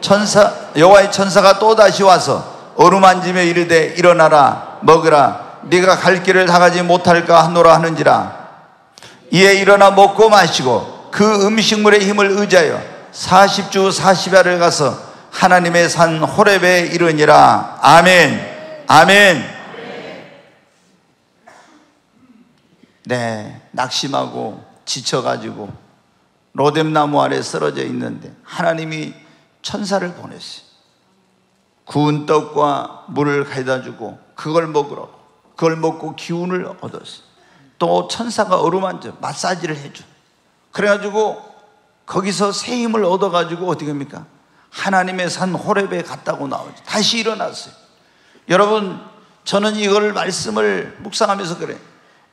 천사 여호와의 천사가 또 다시 와서 어루만지며 이르되 일어나라 먹으라 네가 갈 길을 다 가지 못할까 하노라 하는지라. 이에 일어나 먹고 마시고 그 음식물의 힘을 의지하여 사십 주 사십 야를 가서 하나님의 산 호렙에 이르니라. 아멘. 아멘. 네, 낙심하고 지쳐가지고 로뎀나무 아래 쓰러져 있는데 하나님이 천사를 보냈어요. 구운 떡과 물을 가져다 주고 그걸 먹으라고. 그걸 먹고 기운을 얻었어요. 또 천사가 어루만져 마사지를 해줘. 그래가지고 거기서 새 힘을 얻어가지고 어떻게 됩니까? 하나님의 산 호렙에 갔다고 나오죠. 다시 일어났어요. 여러분, 저는 이걸 말씀을 묵상하면서 그래요.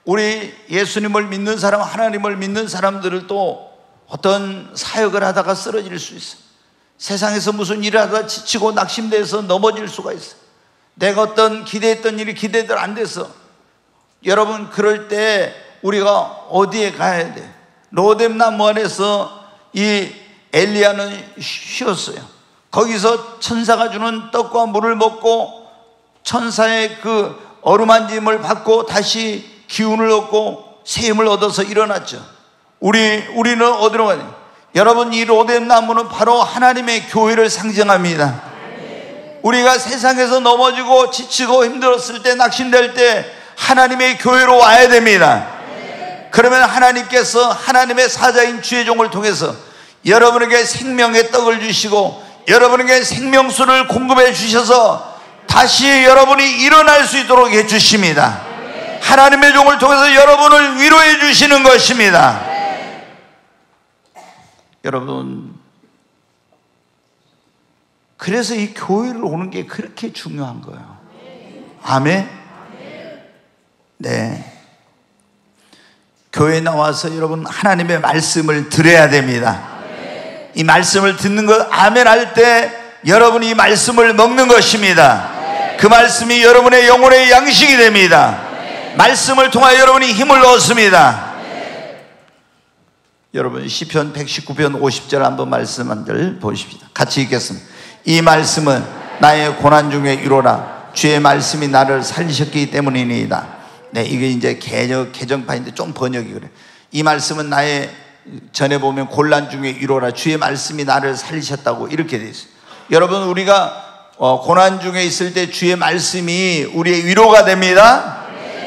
우리 예수님을 믿는 사람, 하나님을 믿는 사람들을 또 어떤 사역을 하다가 쓰러질 수 있어요. 세상에서 무슨 일을 하다가 지치고 낙심돼서 넘어질 수가 있어요. 내가 어떤 기대했던 일이 기대대로 안 돼서. 여러분, 그럴 때 우리가 어디에 가야 돼요? 로뎀나무원에서 이 엘리야는 쉬었어요. 거기서 천사가 주는 떡과 물을 먹고 천사의 그 어루만짐을 받고 다시 기운을 얻고 새 힘을 얻어서 일어났죠. 우리, 우리는 어디로 가냐? 여러분, 이 로뎀나무는 바로 하나님의 교회를 상징합니다. 우리가 세상에서 넘어지고 지치고 힘들었을 때, 낙심될 때 하나님의 교회로 와야 됩니다. 그러면 하나님께서 하나님의 사자인 주의 종을 통해서 여러분에게 생명의 떡을 주시고 여러분에게 생명수를 공급해 주셔서 다시 여러분이 일어날 수 있도록 해 주십니다. 하나님의 종을 통해서 여러분을 위로해 주시는 것입니다. 네. 여러분, 그래서 이 교회를 오는 게 그렇게 중요한 거예요. 네. 아멘? 네, 교회에 나와서 여러분 하나님의 말씀을 들어야 됩니다. 네. 이 말씀을 듣는 것, 아멘 할 때 여러분이 이 말씀을 먹는 것입니다. 네. 그 말씀이 여러분의 영혼의 양식이 됩니다. 말씀을 통하여 여러분이 힘을 얻습니다. 네. 여러분, 시편 백십구 편 오십 절 한번 말씀을 보십시다. 같이 읽겠습니다. 이 말씀은 나의 고난 중에 이로라. 주의 말씀이 나를 살리셨기 때문이니이다. 네, 이게 이제 개정, 개정판인데 좀 번역이 그래. 이 말씀은 나의, 전에 보면 곤란 중에 이로라. 주의 말씀이 나를 살리셨다고 이렇게 돼 있어요. 여러분, 우리가 고난 중에 있을 때 주의 말씀이 우리의 위로가 됩니다.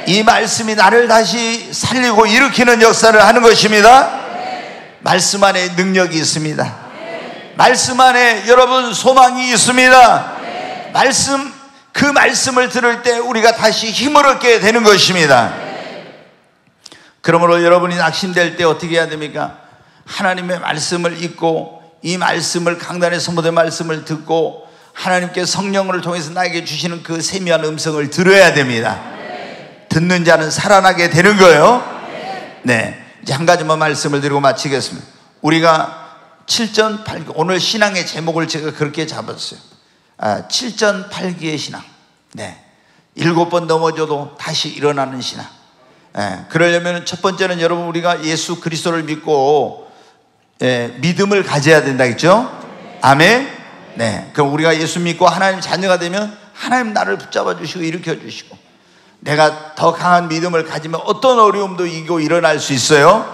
이 말씀이 나를 다시 살리고 일으키는 역사를 하는 것입니다. 네. 말씀 안에 능력이 있습니다. 네. 말씀 안에 여러분 소망이 있습니다. 네. 말씀, 그 말씀을 들을 때 우리가 다시 힘을 얻게 되는 것입니다. 네. 그러므로 여러분이 낙심될 때 어떻게 해야 됩니까? 하나님의 말씀을 읽고 이 말씀을, 강단의 선포된 말씀을 듣고 하나님께 성령을 통해서 나에게 주시는 그 세미한 음성을 들어야 됩니다. 듣는 자는 살아나게 되는 거예요. 네, 이제 한 가지만 말씀을 드리고 마치겠습니다. 우리가 칠전팔기, 오늘 신앙의 제목을 제가 그렇게 잡았어요. 아, 칠전팔기의 신앙. 네, 일곱 번 넘어져도 다시 일어나는 신앙. 네, 그러려면 첫 번째는 여러분, 우리가 예수 그리스도를 믿고, 예, 믿음을 가져야 된다 했죠? 아멘. 네, 그럼 우리가 예수 믿고 하나님 자녀가 되면 하나님 나를 붙잡아 주시고 일으켜 주시고, 내가 더 강한 믿음을 가지면 어떤 어려움도 이기고 일어날 수 있어요.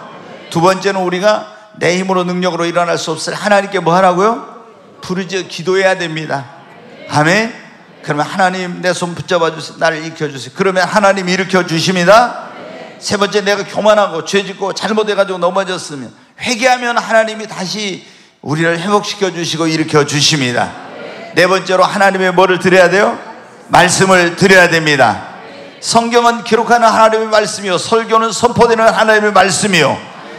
두 번째는 우리가 내 힘으로 능력으로 일어날 수 없으니 하나님께 뭐 하라고요? 부르짖어 기도해야 됩니다. 아멘. 그러면 하나님 내 손 붙잡아 주세요. 나를 일으켜 주세요. 그러면 하나님 일으켜 주십니다. 세 번째, 내가 교만하고 죄짓고 잘못해가지고 넘어졌으면 회개하면 하나님이 다시 우리를 회복시켜 주시고 일으켜 주십니다. 네 번째로 하나님의 뭐를 드려야 돼요? 말씀을 드려야 됩니다. 성경은 기록하는 하나님의 말씀이요, 설교는 선포되는 하나님의 말씀이요,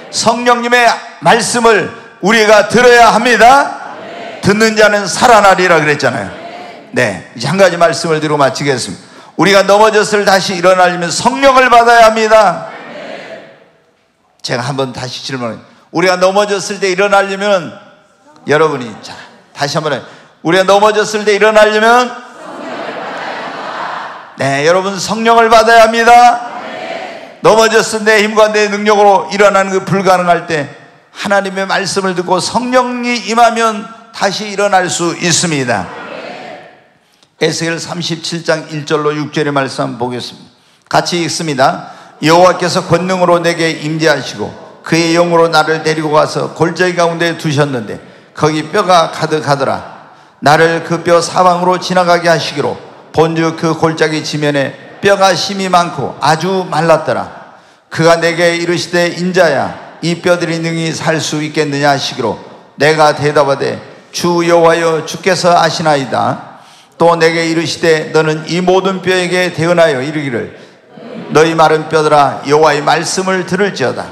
성령님의 말씀을 우리가 들어야 합니다. 듣는 자는 살아나리라 그랬잖아요. 네, 이제 한 가지 말씀을 드리고 마치겠습니다. 우리가 넘어졌을 다시 일어나려면 성령을 받아야 합니다. 제가 한번 다시 질문해요. 우리가 넘어졌을 때 일어나려면, 여러분이, 자, 다시 한번 해요. 우리가 넘어졌을 때 일어나려면, 네, 여러분 성령을 받아야 합니다. 네. 넘어졌을 내 힘과 내 능력으로 일어나는 게 불가능할 때 하나님의 말씀을 듣고 성령이 임하면 다시 일어날 수 있습니다. 네. 에스겔 삼십칠 장 일 절로 육 절의 말씀 한번 보겠습니다. 같이 읽습니다. 여호와께서 권능으로 내게 임재하시고 그의 영으로 나를 데리고 가서 골짜기 가운데 두셨는데 거기 뼈가 가득하더라. 나를 그 뼈 사방으로 지나가게 하시기로 본즉 그 골짜기 지면에 뼈가 심이 많고 아주 말랐더라. 그가 내게 이르시되 인자야, 이 뼈들이 능히 살 수 있겠느냐 하시기로 내가 대답하되 주 여호와여, 주께서 아시나이다. 또 내게 이르시되 너는 이 모든 뼈에게 대언하여 이르기를 너희 마른 뼈들아 여호와의 말씀을 들을지어다.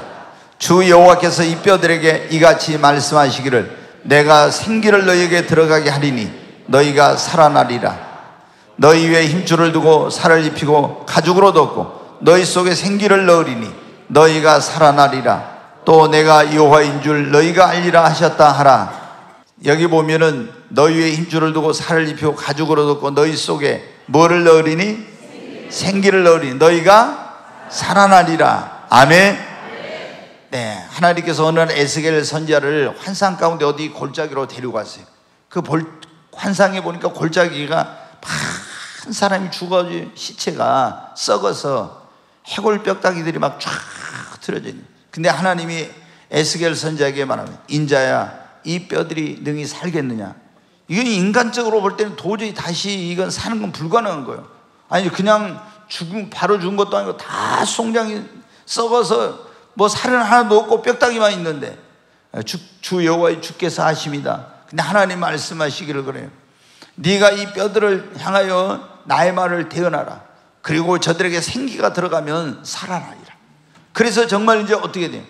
주 여호와께서 이 뼈들에게 이같이 말씀하시기를 내가 생기를 너희에게 들어가게 하리니 너희가 살아나리라. 너희 위에 힘줄을 두고 살을 입히고 가죽으로 덮고 너희 속에 생기를 넣으리니 너희가 살아나리라. 또 내가 여호와인 줄 너희가 알리라 하셨다 하라. 여기 보면은 너희 위에 힘줄을 두고 살을 입히고 가죽으로 덮고 너희 속에 뭐를 넣으리니? 생기를 넣으리니 너희가 살아나리라. 아멘. 네, 하나님께서 어느 날 에스겔 선지자를 환상 가운데 어디 골짜기로 데리고 갔어요. 그 볼, 환상에 보니까 골짜기가 한 사람이 죽어진 시체가 썩어서 해골뼈딱이들이 막 쫙 틀어져 있는. 근데 하나님이 에스겔 선지자에게 말하면 인자야 이 뼈들이 능히 살겠느냐. 이건 인간적으로 볼 때는 도저히 다시 이건 사는 건 불가능한 거예요. 아니 그냥 죽은 바로 죽은 것도 아니고 다 송장이 썩어서 뭐 살은 하나도 없고 뼈다귀만 있는데 주, 주 여호와의 주께서 아십니다. 근데 하나님 말씀하시기를 그래요. 네가 이 뼈들을 향하여 나의 말을 대언하라. 그리고 저들에게 생기가 들어가면 살아나리라. 그래서 정말 이제 어떻게 돼요?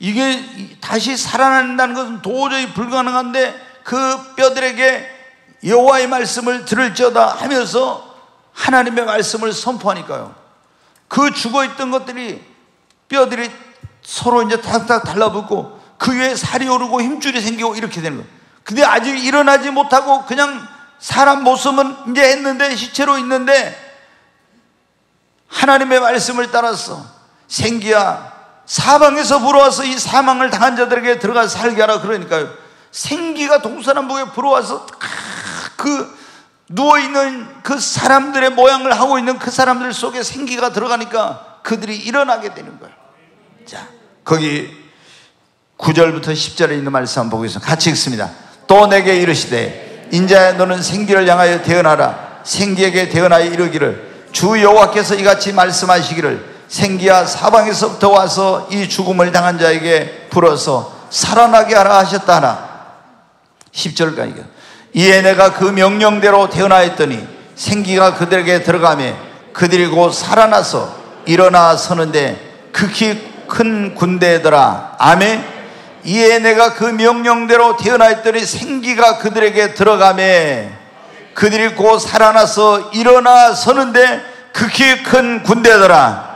이게 다시 살아난다는 것은 도저히 불가능한데 그 뼈들에게 여호와의 말씀을 들을지어다 하면서 하나님의 말씀을 선포하니까요. 그 죽어있던 것들이 뼈들이 서로 이제 탁탁 달라붙고 그 위에 살이 오르고 힘줄이 생기고 이렇게 되는 거예요. 근데 아직 일어나지 못하고 그냥 사람 모습은 이제 했는데 시체로 있는데 하나님의 말씀을 따라서 생기야 사방에서 불어와서 이 사망을 당한 자들에게 들어가서 살게 하라. 그러니까요 생기가 동서남북에 불어와서 그 누워있는 그 사람들의 모양을 하고 있는 그 사람들 속에 생기가 들어가니까 그들이 일어나게 되는 거예요. 자, 거기 구 절부터 십 절에 있는 말씀 한번 보겠습니다. 같이 읽습니다. 또 내게 이르시되 인자야 너는 생기를 향하여 대언하라. 생기에게 대언하여 이르기를 주 여호와께서 이같이 말씀하시기를 생기야 사방에서부터 와서 이 죽음을 당한 자에게 불어서 살아나게 하라 하셨다 하라. 십 절까지 이에 내가 그 명령대로 태어나였더니 생기가 그들에게 들어가며 그들이 곧 살아나서 일어나 서는데 극히 큰 군대더라. 아멘. 이에 내가 그 명령대로 태어나였더니 생기가 그들에게 들어가며 그들이 곧 살아나서 일어나 서는데 극히 큰 군대더라.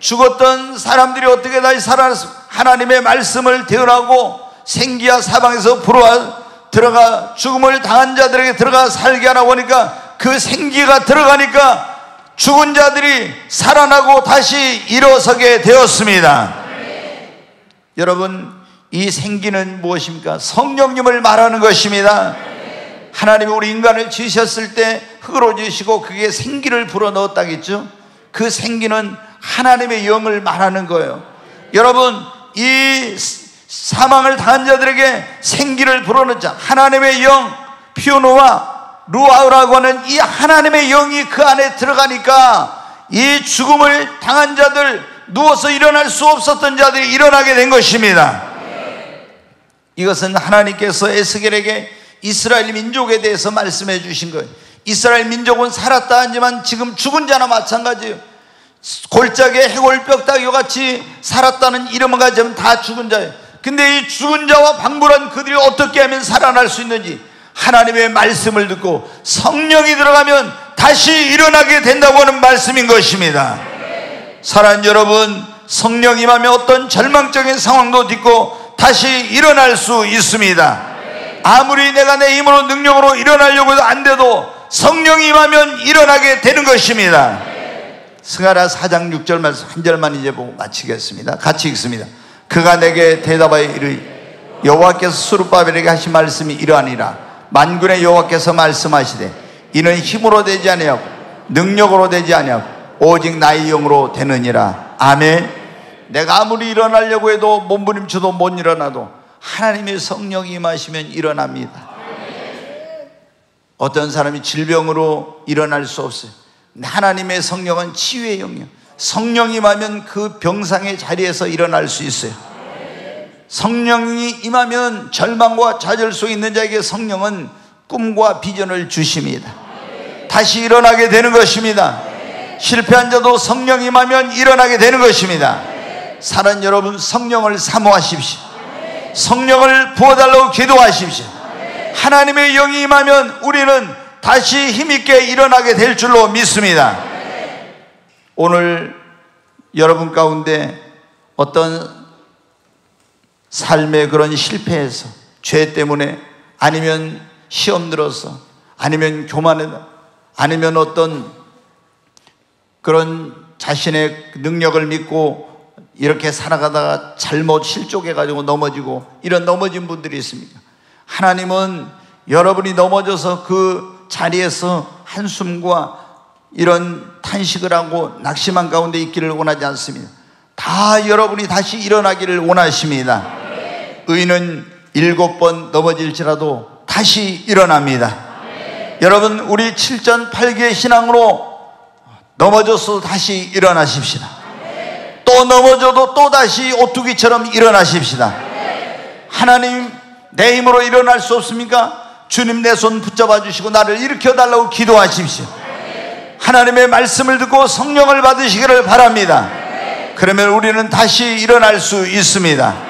죽었던 사람들이 어떻게 다시 살아나서 하나님의 말씀을 태어나고 생기와 사방에서 불어와 들어가 죽음을 당한 자들에게 들어가 살게 하라고 하니까 그 생기가 들어가니까 죽은 자들이 살아나고 다시 일어서게 되었습니다. 네. 여러분 이 생기는 무엇입니까? 성령님을 말하는 것입니다. 네. 하나님이 우리 인간을 지으셨을 때 흙으로 지으시고 그게 생기를 불어넣었다겠죠? 그 생기는 하나님의 영을 말하는 거예요. 네. 여러분 이 사망을 당한 자들에게 생기를 불어넣자 하나님의 영 피오노와 루아우라고 하는 이 하나님의 영이 그 안에 들어가니까 이 죽음을 당한 자들 누워서 일어날 수 없었던 자들이 일어나게 된 것입니다. 이것은 하나님께서 에스겔에게 이스라엘 민족에 대해서 말씀해 주신 거예요. 이스라엘 민족은 살았다 하지만 지금 죽은 자나 마찬가지예요. 골짜기에 해골뼈다귀와 같이 살았다는 이름을 가지면 다 죽은 자예요. 근데 이 죽은 자와 방불한 그들이 어떻게 하면 살아날 수 있는지 하나님의 말씀을 듣고 성령이 들어가면 다시 일어나게 된다고 하는 말씀인 것입니다. 사랑하는 여러분 성령 임하면 어떤 절망적인 상황도 딛고 다시 일어날 수 있습니다. 아무리 내가 내 힘으로 능력으로 일어나려고 해도 안 돼도 성령이 임하면 일어나게 되는 것입니다. 스가랴 사 장 육 절 말씀 한 절만 이제 보고 마치겠습니다. 같이 읽습니다. 그가 내게 대답하여 이르되 여호와께서 수룹바벨에게 하신 말씀이 이러하니라. 만군의 여호와께서 말씀하시되 이는 힘으로 되지 아니하고 능력으로 되지 아니하고 오직 나의 영으로 되느니라. 아멘. 내가 아무리 일어나려고 해도 몸부림쳐도 못 일어나도 하나님의 성령이 임하시면 일어납니다. 어떤 사람이 질병으로 일어날 수 없어요. 하나님의 성령은 치유의 영이에요. 성령이 임하면 그 병상의 자리에서 일어날 수 있어요. 성령이 임하면 절망과 좌절 속에 있는 자에게 성령은 꿈과 비전을 주십니다. 다시 일어나게 되는 것입니다. 실패한 자도 성령 임하면 일어나게 되는 것입니다. 사랑하는 여러분, 성령을 사모하십시오. 성령을 부어달라고 기도하십시오. 하나님의 영이 임하면 우리는 다시 힘있게 일어나게 될 줄로 믿습니다. 오늘 여러분 가운데 어떤 삶의 그런 실패에서, 죄 때문에, 아니면 시험 들어서, 아니면 교만해서, 아니면 어떤 그런 자신의 능력을 믿고 이렇게 살아가다가 잘못 실족해가지고 넘어지고, 이런 넘어진 분들이 있습니까? 하나님은 여러분이 넘어져서 그 자리에서 한숨과 이런 탄식을 하고 낙심한 가운데 있기를 원하지 않습니다. 다 여러분이 다시 일어나기를 원하십니다. 의인은 일곱 번 넘어질지라도 다시 일어납니다. 여러분, 우리 칠전팔기의 신앙으로 넘어져서도 다시 일어나십시다. 또 넘어져도 또다시 오뚜기처럼 일어나십시다. 하나님, 내 힘으로 일어날 수 없습니까? 주님, 내 손 붙잡아 주시고 나를 일으켜달라고 기도하십시오. 하나님의 말씀을 듣고 성령을 받으시기를 바랍니다. 그러면 우리는 다시 일어날 수 있습니다.